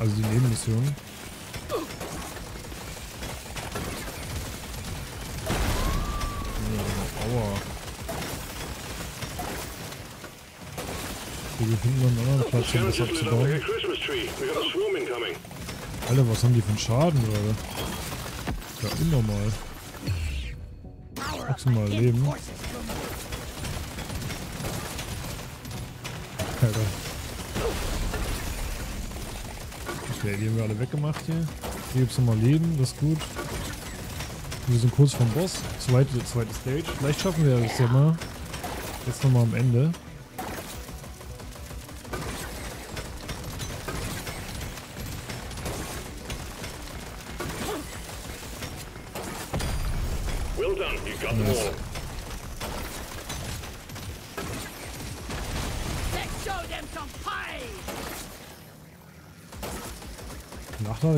Also die Nebenmission. Wir finden noch einen anderen Platz, um das abzubauen. Alter, was haben die für einen Schaden gerade? Ja, unnormal. Maximal Leben. Alter. Okay, die haben wir alle weggemacht hier. Hier gibt es nochmal Leben, das ist gut. Wir sind kurz vom Boss. Zweite Stage. Vielleicht schaffen wir das ja mal. Jetzt nochmal am Ende.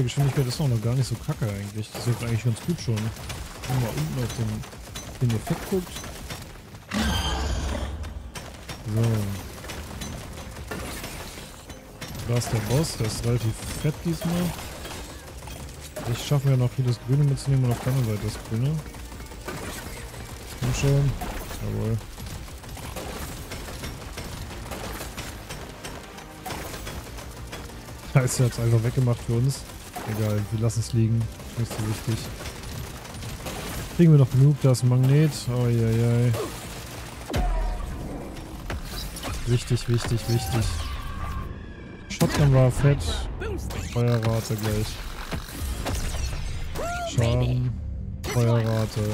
Geschwindigkeit ist noch gar nicht so kacke eigentlich. Das ist eigentlich ganz gut schon. Wenn man mal unten auf den Effekt guckt. So. Da ist der Boss, der ist relativ fett diesmal. Ich schaffe ja noch hier das Grüne mitzunehmen und auf der anderen Seite das Grüne. Komm schon. Jawohl. Scheiße, hat's einfach weggemacht für uns. Egal, wir lassen es liegen. Nicht so wichtig. Kriegen wir noch genug, da ist ein Magnet. Oh, je, je. Wichtig, wichtig, wichtig. Shotgun war fett. Feuerrate gleich. Schaden. Feuerrate.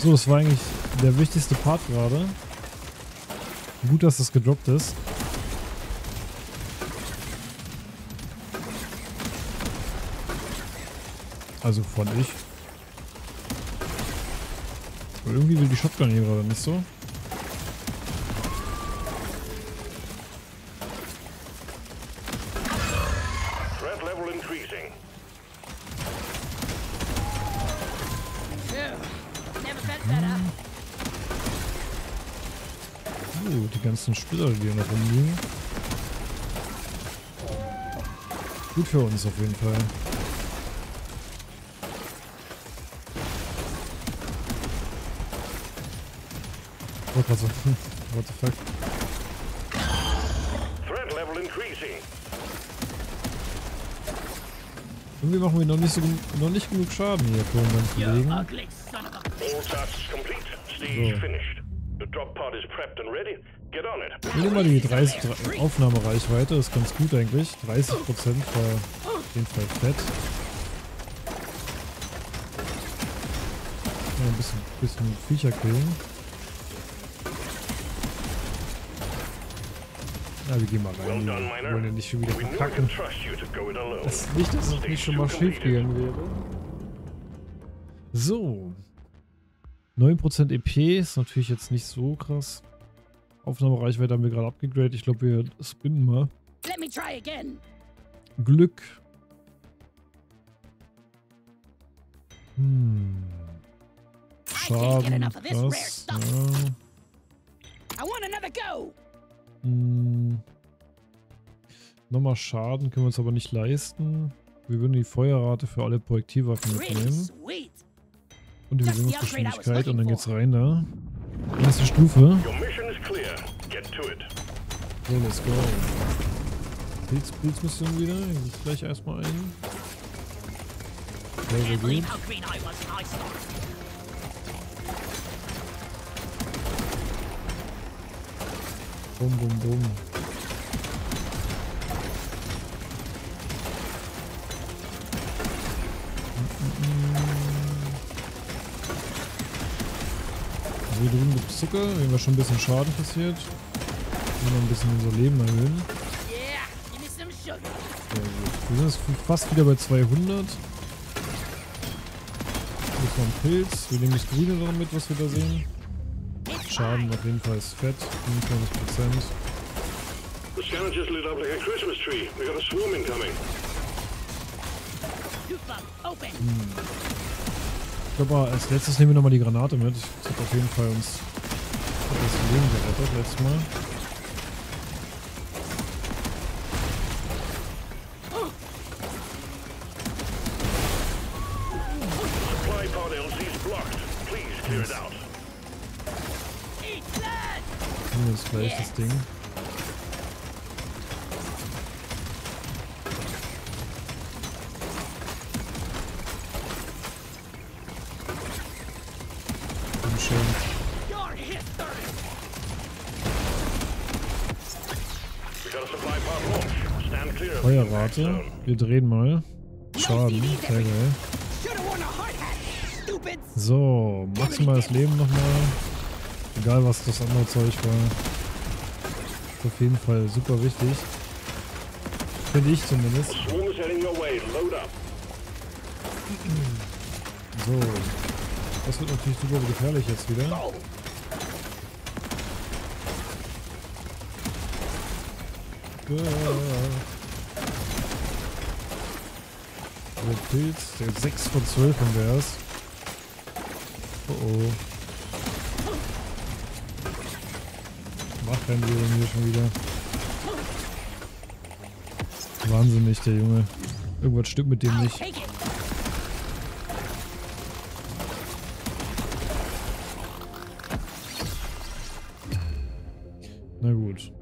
So, das war eigentlich der wichtigste Part gerade. Gut, dass das gedroppt ist. Also von ich. Aber irgendwie will die Shotgun hier gerade nicht so. Oh, die ganzen Splitter, die hier noch rumliegen. Gut für uns auf jeden Fall. Oh, what the fuck? Threat level increasing. Irgendwie machen wir noch nicht genug Schaden hier für unseren Kollegen. So. Nehmen wir die 30 Aufnahmereichweite, ist ganz gut eigentlich. 30% war auf jeden Fall fett. Ja, ein bisschen Viecher killen. Na, wir gehen mal rein. Wir wollen ja nicht schon wieder verkacken. Das ist nicht, dass es nicht schon mal schief gehen wäre. So. 9% EP ist natürlich jetzt nicht so krass. Aufnahmereichweite haben wir gerade abgegradet. Ich glaube, wir spinnen mal. Glück. Schaden. Krass. Ja. Nochmal Schaden können wir uns aber nicht leisten. Wir würden die Feuerrate für alle Projektilwaffen mitnehmen. Und die Bewegungsgeschwindigkeit und dann geht's rein da. Erste Stufe. So, let's go. Pilzmission wieder. Gleich erstmal einen. Sehr, sehr gut. Bum, bum, bum. Also hier drüben gibt es Zucker, wenn wir schon ein bisschen Schaden passiert. Noch ein bisschen unser Leben erhöhen. Sehr gut. Wir sind jetzt fast wieder bei 200. Hier ist noch ein Pilz. Wir nehmen das Grüne noch mit, was wir da sehen. Schaden auf jeden Fall ist fett. 25%. The challenges lit up like a Christmas tree. We got a swarm incoming. Ich glaube, als letztes nehmen wir nochmal die Granate mit. Das hat auf jeden Fall uns das Leben gerettet letztes Mal. Das gleich das Ding. Feuerrate. Wir drehen mal. Schaden. Sehr geil. So, maximales Leben nochmal. Egal was das andere Zeug war. Ist auf jeden Fall super wichtig. Finde ich zumindest. So. Das wird natürlich super gefährlich jetzt wieder. Der Pilz, der 6 von 12 haben wir erst. Oh. Macht kein Leben hier schon wieder. Wahnsinnig, der Junge. Irgendwas stimmt mit dem nicht. Na gut.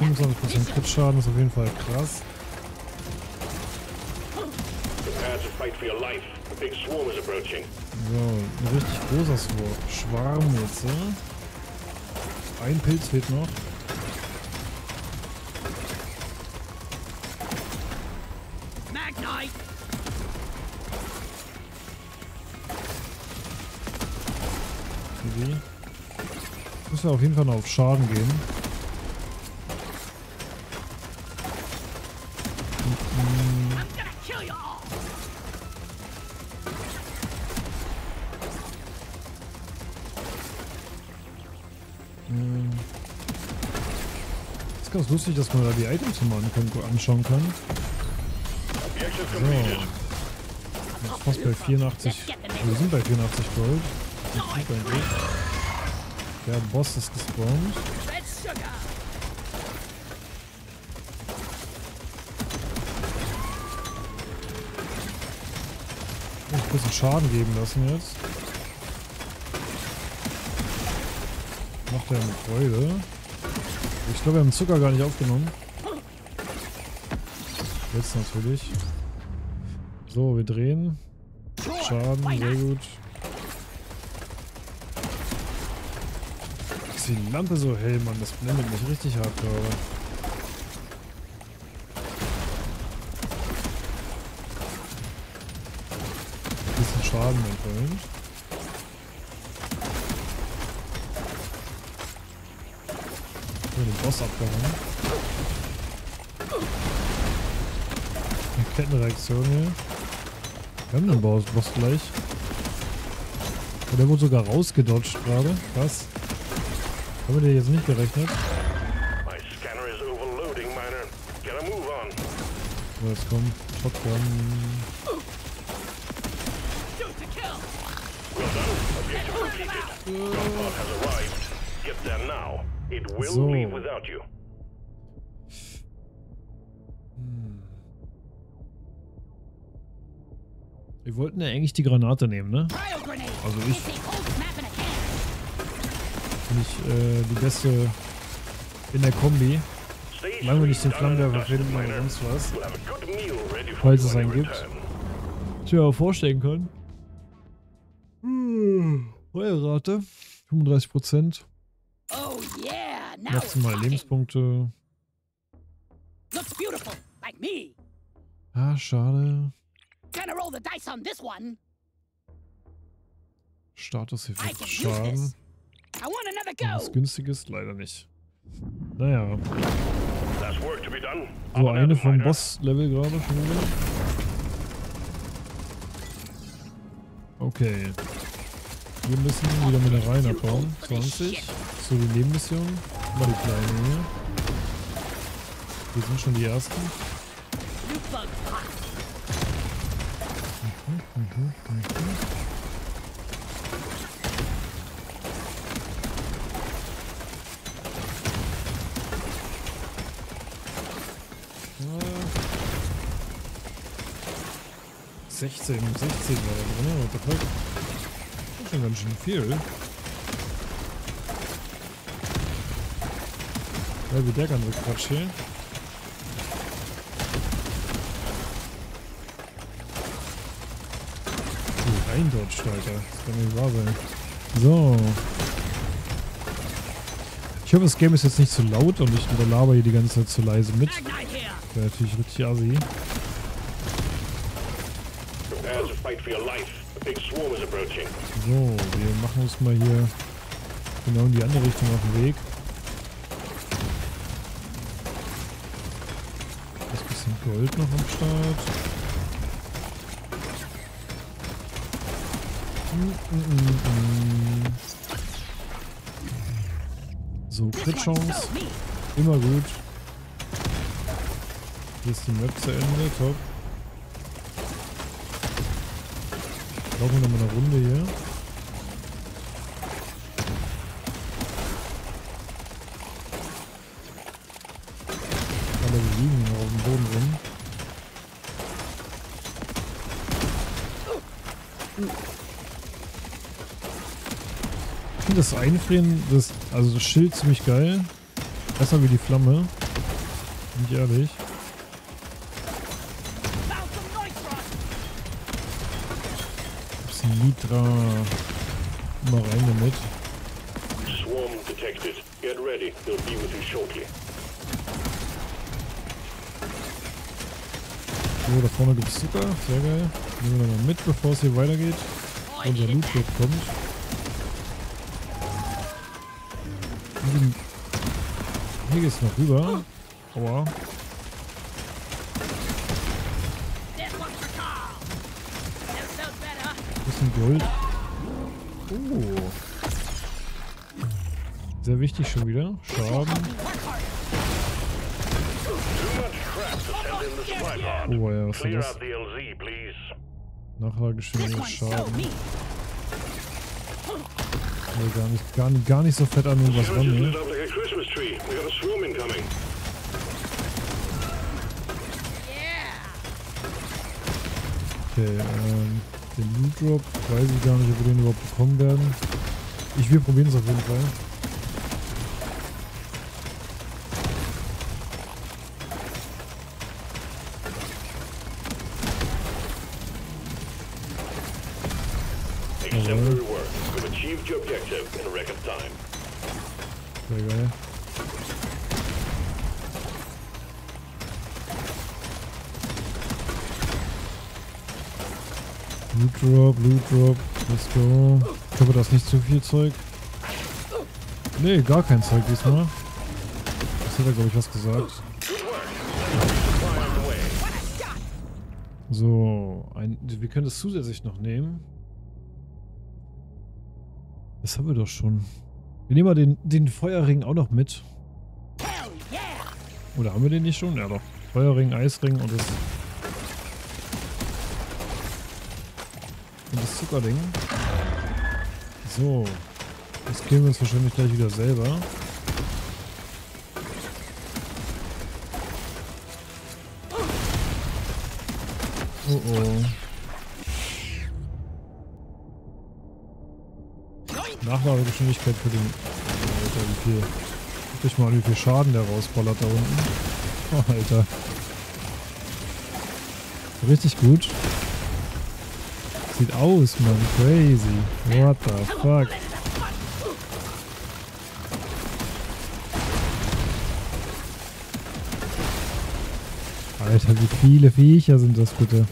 25% Crit-Schaden ist auf jeden Fall krass. So, ein richtig großer Schwarm jetzt, ne? Ein Pilz fehlt noch. Okay. Müssen wir auf jeden Fall noch auf Schaden gehen. Ist ganz lustig, dass man da die Items mal anschauen kann. So. Jetzt fast bei 84. Wir sind bei 84 Gold. Der Boss ist gespawnt. Ich muss ein bisschen Schaden geben lassen jetzt. Macht er mit Freude. Ich glaube, wir haben Zucker gar nicht aufgenommen. Jetzt natürlich. So, wir drehen. Schaden, sehr gut. Ist die Lampe so hell, Mann? Das blendet mich richtig hart, glaube ich. Ein bisschen Schaden, mein Freund. Den Boss abgehauen. Eine Kettenreaktion hier. Wir haben den Boss gleich. Oh, der wurde sogar rausgedodged gerade. Was? Haben wir den jetzt nicht gerechnet? So, jetzt komm. Shotgun. So. Wir wollten ja eigentlich die Granate nehmen, ne? Also ich finde ich die beste in der Kombi. Solange wir nicht den Flammenwerfer finden oder sonst was. Falls es einen gibt. Ich mir aber vorstellen können. Feuerrate. 35%. Oh yeah, maximal Lebenspunkte. Looks beautiful, like me. Ah, schade. Statuseffekt Schaden. Was günstig ist, leider nicht. Naja. So eine vom Boss-Level gerade schon wieder. Okay. Wir müssen wieder mit der Reiner kommen. 20. So die Nebenmission. Mal die kleine hier. Wir sind schon die ersten. Okay. 16 war da drin, what the fuck? Das ist schon ganz schön viel. Ja, wie der ganze Quatsch hier. Dodge, Alter. Das kann nicht wahr sein. So. Ich hoffe, das Game ist jetzt nicht zu laut und ich überlaber hier die ganze Zeit zu leise mit. Wäre natürlich richtig assi. So, wir machen uns mal hier genau in die andere Richtung auf den Weg. Das bisschen Gold noch am Start. So, Crit-Chance. Immer gut. Hier ist die Map zu Ende. Top. Brauchen wir nochmal eine Runde hier. Aber wir liegen noch auf dem Boden rum. Das Einfrieren, also das Schild ziemlich geil. Besser wie die Flamme. Bin ich ehrlich. Gibt's ein Nitra. Mal rein damit. Swarm detected. Get ready. They'll be with you shortly. So, da vorne gibt's Zucker. Sehr geil. Nehmen wir mal mit, bevor es hier weitergeht. Unser Loot kommt. Hier geht's noch rüber. Aua. Bisschen Gold. Oh. Sehr wichtig schon wieder. Schaden. Oh ja, was ist das? Nachlageschwindiger Schaden. Gar nicht so fett an irgendwas ran, ne? Okay, den Loot Drop, weiß ich gar nicht, ob wir den überhaupt bekommen werden. Wir probieren es auf jeden Fall. Sehr geil. Loot Drop, let's go. Ich hoffe, da ist nicht zu viel Zeug. Nee, gar kein Zeug diesmal. Das hat er, glaube ich, was gesagt. So, wir können das zusätzlich noch nehmen. Das haben wir doch schon. Wir nehmen mal den Feuerring auch noch mit. Oder haben wir den nicht schon? Ja doch. Feuerring, Eisring und das Zuckerding. So. Das killen wir uns wahrscheinlich gleich wieder selber. Oh oh. Nachlagegeschwindigkeit für den. Alter, wie viel? Guck dich mal, wie viel Schaden der rausballert da unten. Oh, Alter. Richtig gut. Sieht aus, man. Crazy. What the fuck? Alter, wie viele Viecher sind das bitte?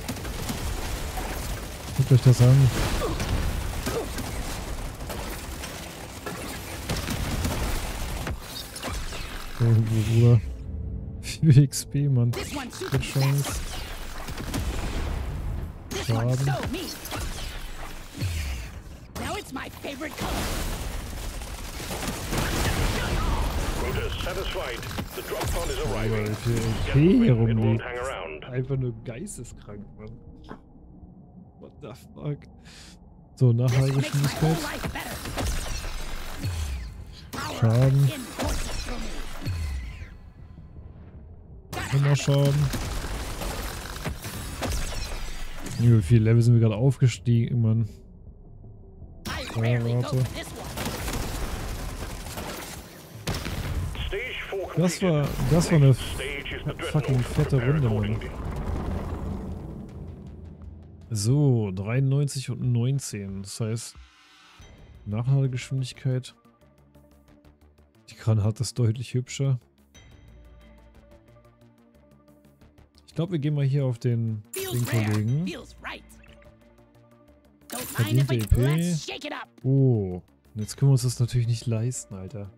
Guckt euch das an. Oh, Bruder. Viel XP, Mann. Gute Chance. Schaden. Einfach nur geisteskrank, Mann. What the fuck? So, Nachhaltigkeit. Schaden. Immer Schaden. Wie viele Level sind wir gerade aufgestiegen, Mann? Oh, warte. Das war eine fucking fette Runde, Mann. So, 93 und 19. Das heißt, Nachladegeschwindigkeit. Die Granate ist deutlich hübscher. Ich glaube, wir gehen mal hier auf den Kollegen. Verdiente EP. Oh, und jetzt können wir uns das natürlich nicht leisten, Alter.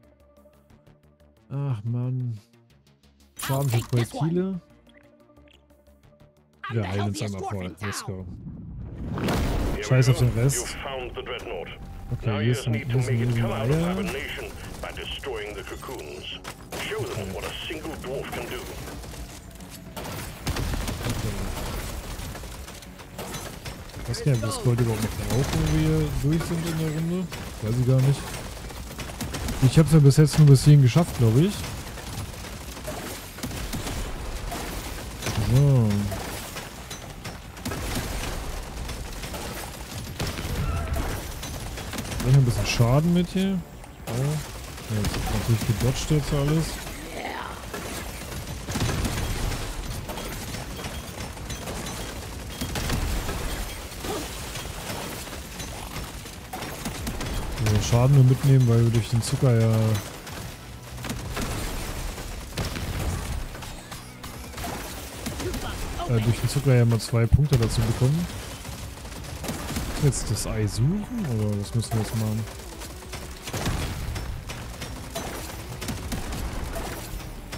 Ach Mann. Schaden für Projektile. Wir heilen uns einmal voll. Let's go. Scheiß auf den Rest. Okay, hier ist ein bisschen Eier. Ich weiß gar nicht, ob das Gold überhaupt noch brauchen, wo wir durch sind in der Runde. Weiß ich gar nicht. Ich hab's ja bis jetzt nur bis hierhin geschafft, glaube ich. So. Ich hab ein bisschen Schaden mit hier. Oh. Ja, jetzt ist natürlich gedodged jetzt alles. Schaden nur mitnehmen, weil wir durch den Zucker ja mal 2 Punkte dazu bekommen. Jetzt das Ei suchen oder was müssen wir jetzt machen?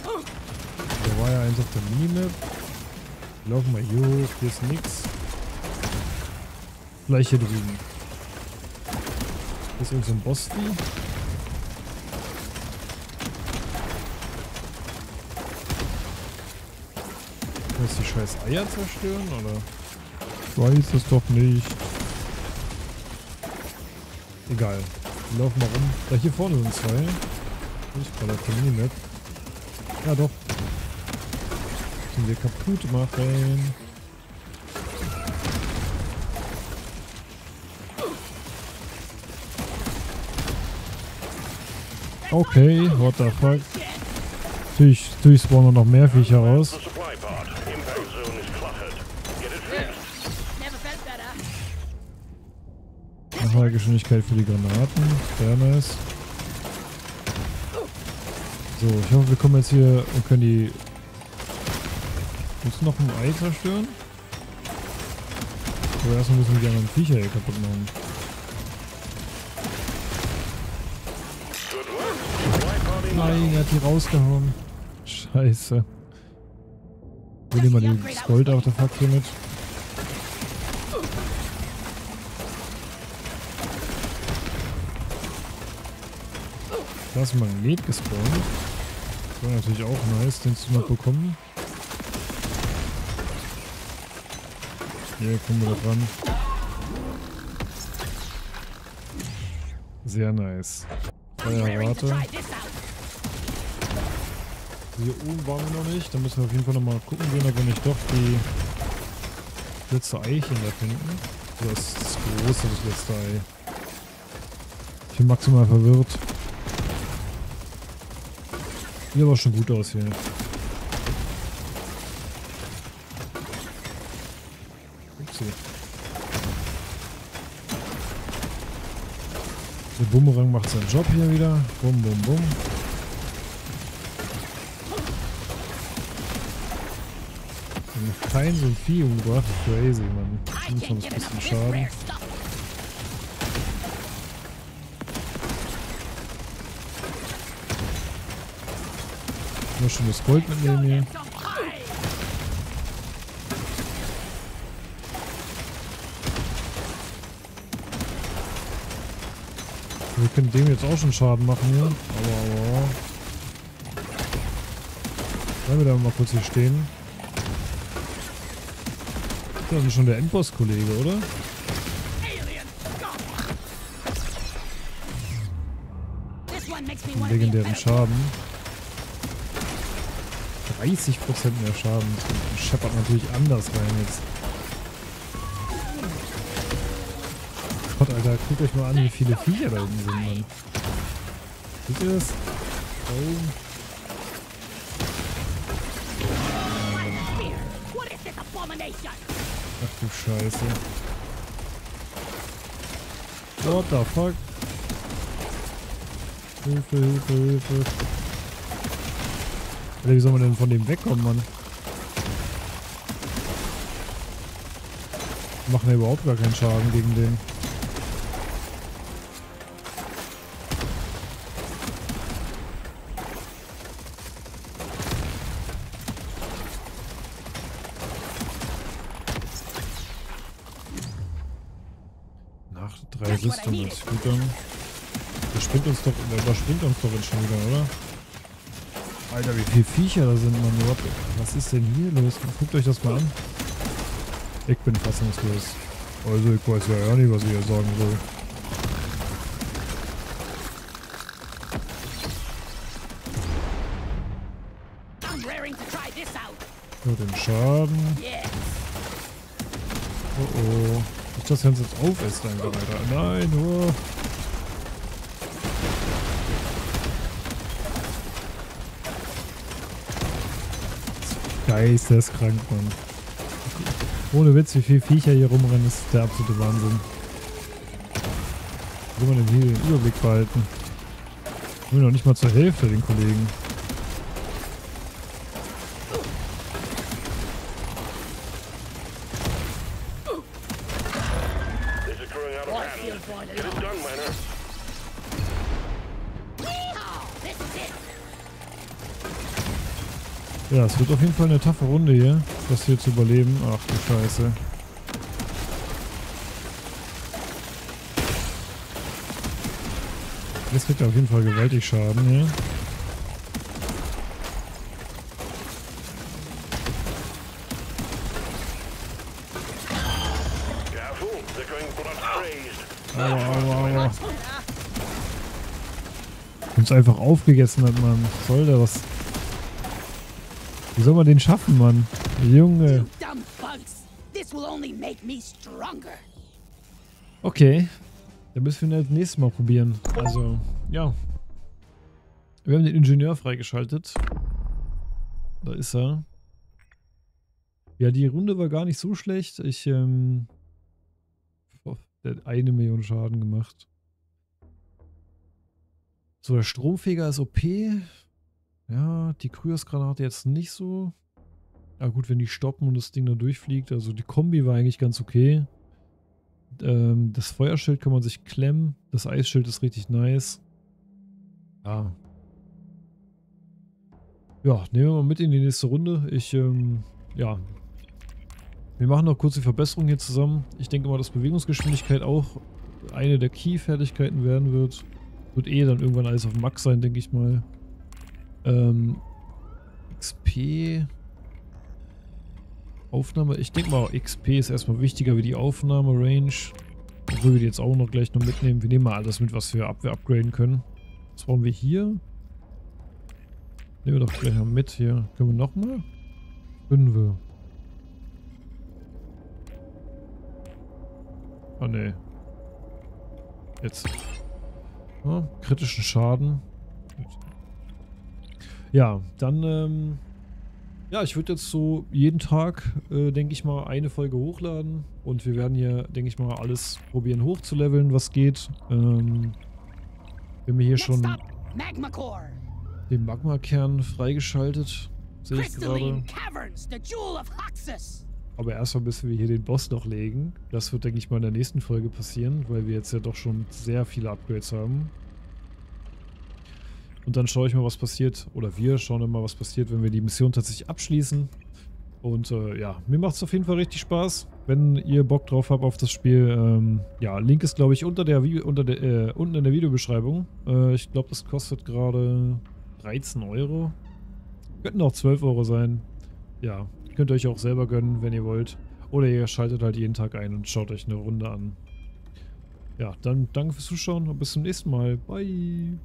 Da war ja eins auf der Minimap. Laufen wir hier hoch, hier ist nix. Gleich hier drüben. Das ist unser Boston. Willst du die scheiß Eier zerstören, oder? Ich weiß es doch nicht. Egal. Wir laufen mal rum. Da hier vorne sind 2. Ich kann das Minimap. Ja doch. Können wir kaputt machen. Okay, what the fuck. Natürlich spawnen noch mehr Viecher raus. Nochmal Geschwindigkeit für die Granaten. Sehr nice. So, ich hoffe, wir kommen jetzt hier und können die... Muss noch ein Ei zerstören? Aber erstmal müssen wir die anderen Viecher hier kaputt machen. Nein, er hat die rausgehauen. Scheiße. Wir nehmen mal das Gold-Artefakt hier mit. Da ist ein Magnet gespawnt. Das war natürlich auch nice, den zu noch bekommen. Hier kommen wir da dran. Sehr nice. Feuerrate. Hier oben waren wir noch nicht, da müssen wir auf jeden Fall nochmal gucken gehen, ob wir nicht doch die letzte Eichen da finden. Das große, das letzte Ei. Ich bin maximal verwirrt. Sieht aber schon gut aus hier. Upsi. Der Bumerang macht seinen Job hier wieder. Bum, bum, bum. Noch kein so ein Vieh umgebracht. Crazy, Mann. Das ist schon ein bisschen Schaden. Nur schon das Gold mitnehmen hier. Wir können dem jetzt auch schon Schaden machen hier. Aber. Bleiben wir da mal kurz hier stehen. Das ist schon der Endboss-Kollege, oder? Den legendären Schaden. 30% mehr Schaden. Das scheppert natürlich anders rein jetzt. Gott, Alter, guckt euch mal an, wie viele Viecher da oben sind, Mann. Seht ihr das? Oh. Ach du Scheiße. What the fuck? Hilfe, Hilfe, Hilfe. Alter, wie soll man denn von dem wegkommen, Mann? Wir machen ja überhaupt gar keinen Schaden gegen den. Der springt uns doch, der überspringt uns doch jetzt schon wieder, oder? Alter, wie viele Viecher da sind, Mann. Was ist denn hier los? Guckt euch das mal an. Ich bin fassungslos. Also, ich weiß ja nicht, was ich hier sagen soll. Nur den Schaden. Oh oh. Das Ganze jetzt auf ist dann weiter. Nein, nur. Oh. Geisteskrank, Mann. Ohne Witz, wie viele Viecher hier rumrennen, ist der absolute Wahnsinn. Wie will man denn hier den Überblick behalten? Ich will noch nicht mal zur Hälfte den Kollegen. Ja, es wird auf jeden Fall eine taffe Runde hier, das hier zu überleben. Ach du Scheiße. Das wird ja auf jeden Fall gewaltig Schaden hier. Aua. Uns einfach aufgegessen hat, Mann. Was soll der was? Wie soll man den schaffen, Mann? Junge. Okay. Dann müssen wir das nächste Mal probieren. Also, ja. Wir haben den Ingenieur freigeschaltet. Da ist er. Ja, die Runde war gar nicht so schlecht. Ich, der hat 1 Million Schaden gemacht. So, der Stromfeger ist OP. Ja, die Kryos-Granate jetzt nicht so. Ja gut, wenn die stoppen und das Ding da durchfliegt. Also die Kombi war eigentlich ganz okay. Das Feuerschild kann man sich klemmen. Das Eisschild ist richtig nice. Ja. Ja, nehmen wir mal mit in die nächste Runde. Ich, ja. Wir machen noch kurz die Verbesserung hier zusammen. Ich denke mal, dass Bewegungsgeschwindigkeit auch eine der Key-Fertigkeiten werden wird. Wird eh dann irgendwann alles auf Max sein, denke ich mal. XP Aufnahme, ich denke mal XP ist erstmal wichtiger wie die Aufnahme Range, obwohl wir die jetzt auch noch gleich noch mitnehmen. Wir nehmen mal alles mit, was wir Abwehr upgraden können. Was brauchen wir hier? Nehmen wir doch gleich mal mit hier. Können wir nochmal? 5. Ah ne. Jetzt. Ja, kritischen Schaden. Ja, dann, ja, ich würde jetzt so jeden Tag, denke ich mal, eine Folge hochladen. Und wir werden hier, denke ich mal, alles probieren hochzuleveln, was geht. Wir haben hier schon den Magma-Kern freigeschaltet. Sehe ich gerade. Aber erstmal müssen wir hier den Boss noch legen. Das wird, denke ich mal, in der nächsten Folge passieren, weil wir jetzt ja doch schon sehr viele Upgrades haben. Und dann schaue ich mal, was passiert. Oder wir schauen mal, was passiert, wenn wir die Mission tatsächlich abschließen. Und ja, mir macht es auf jeden Fall richtig Spaß. Wenn ihr Bock drauf habt auf das Spiel, ja, Link ist, glaube ich, unten in der Videobeschreibung. Ich glaube, das kostet gerade 13 Euro. Könnten auch 12 Euro sein. Ja, könnt ihr euch auch selber gönnen, wenn ihr wollt. Oder ihr schaltet halt jeden Tag ein und schaut euch eine Runde an. Ja, dann danke fürs Zuschauen und bis zum nächsten Mal. Bye!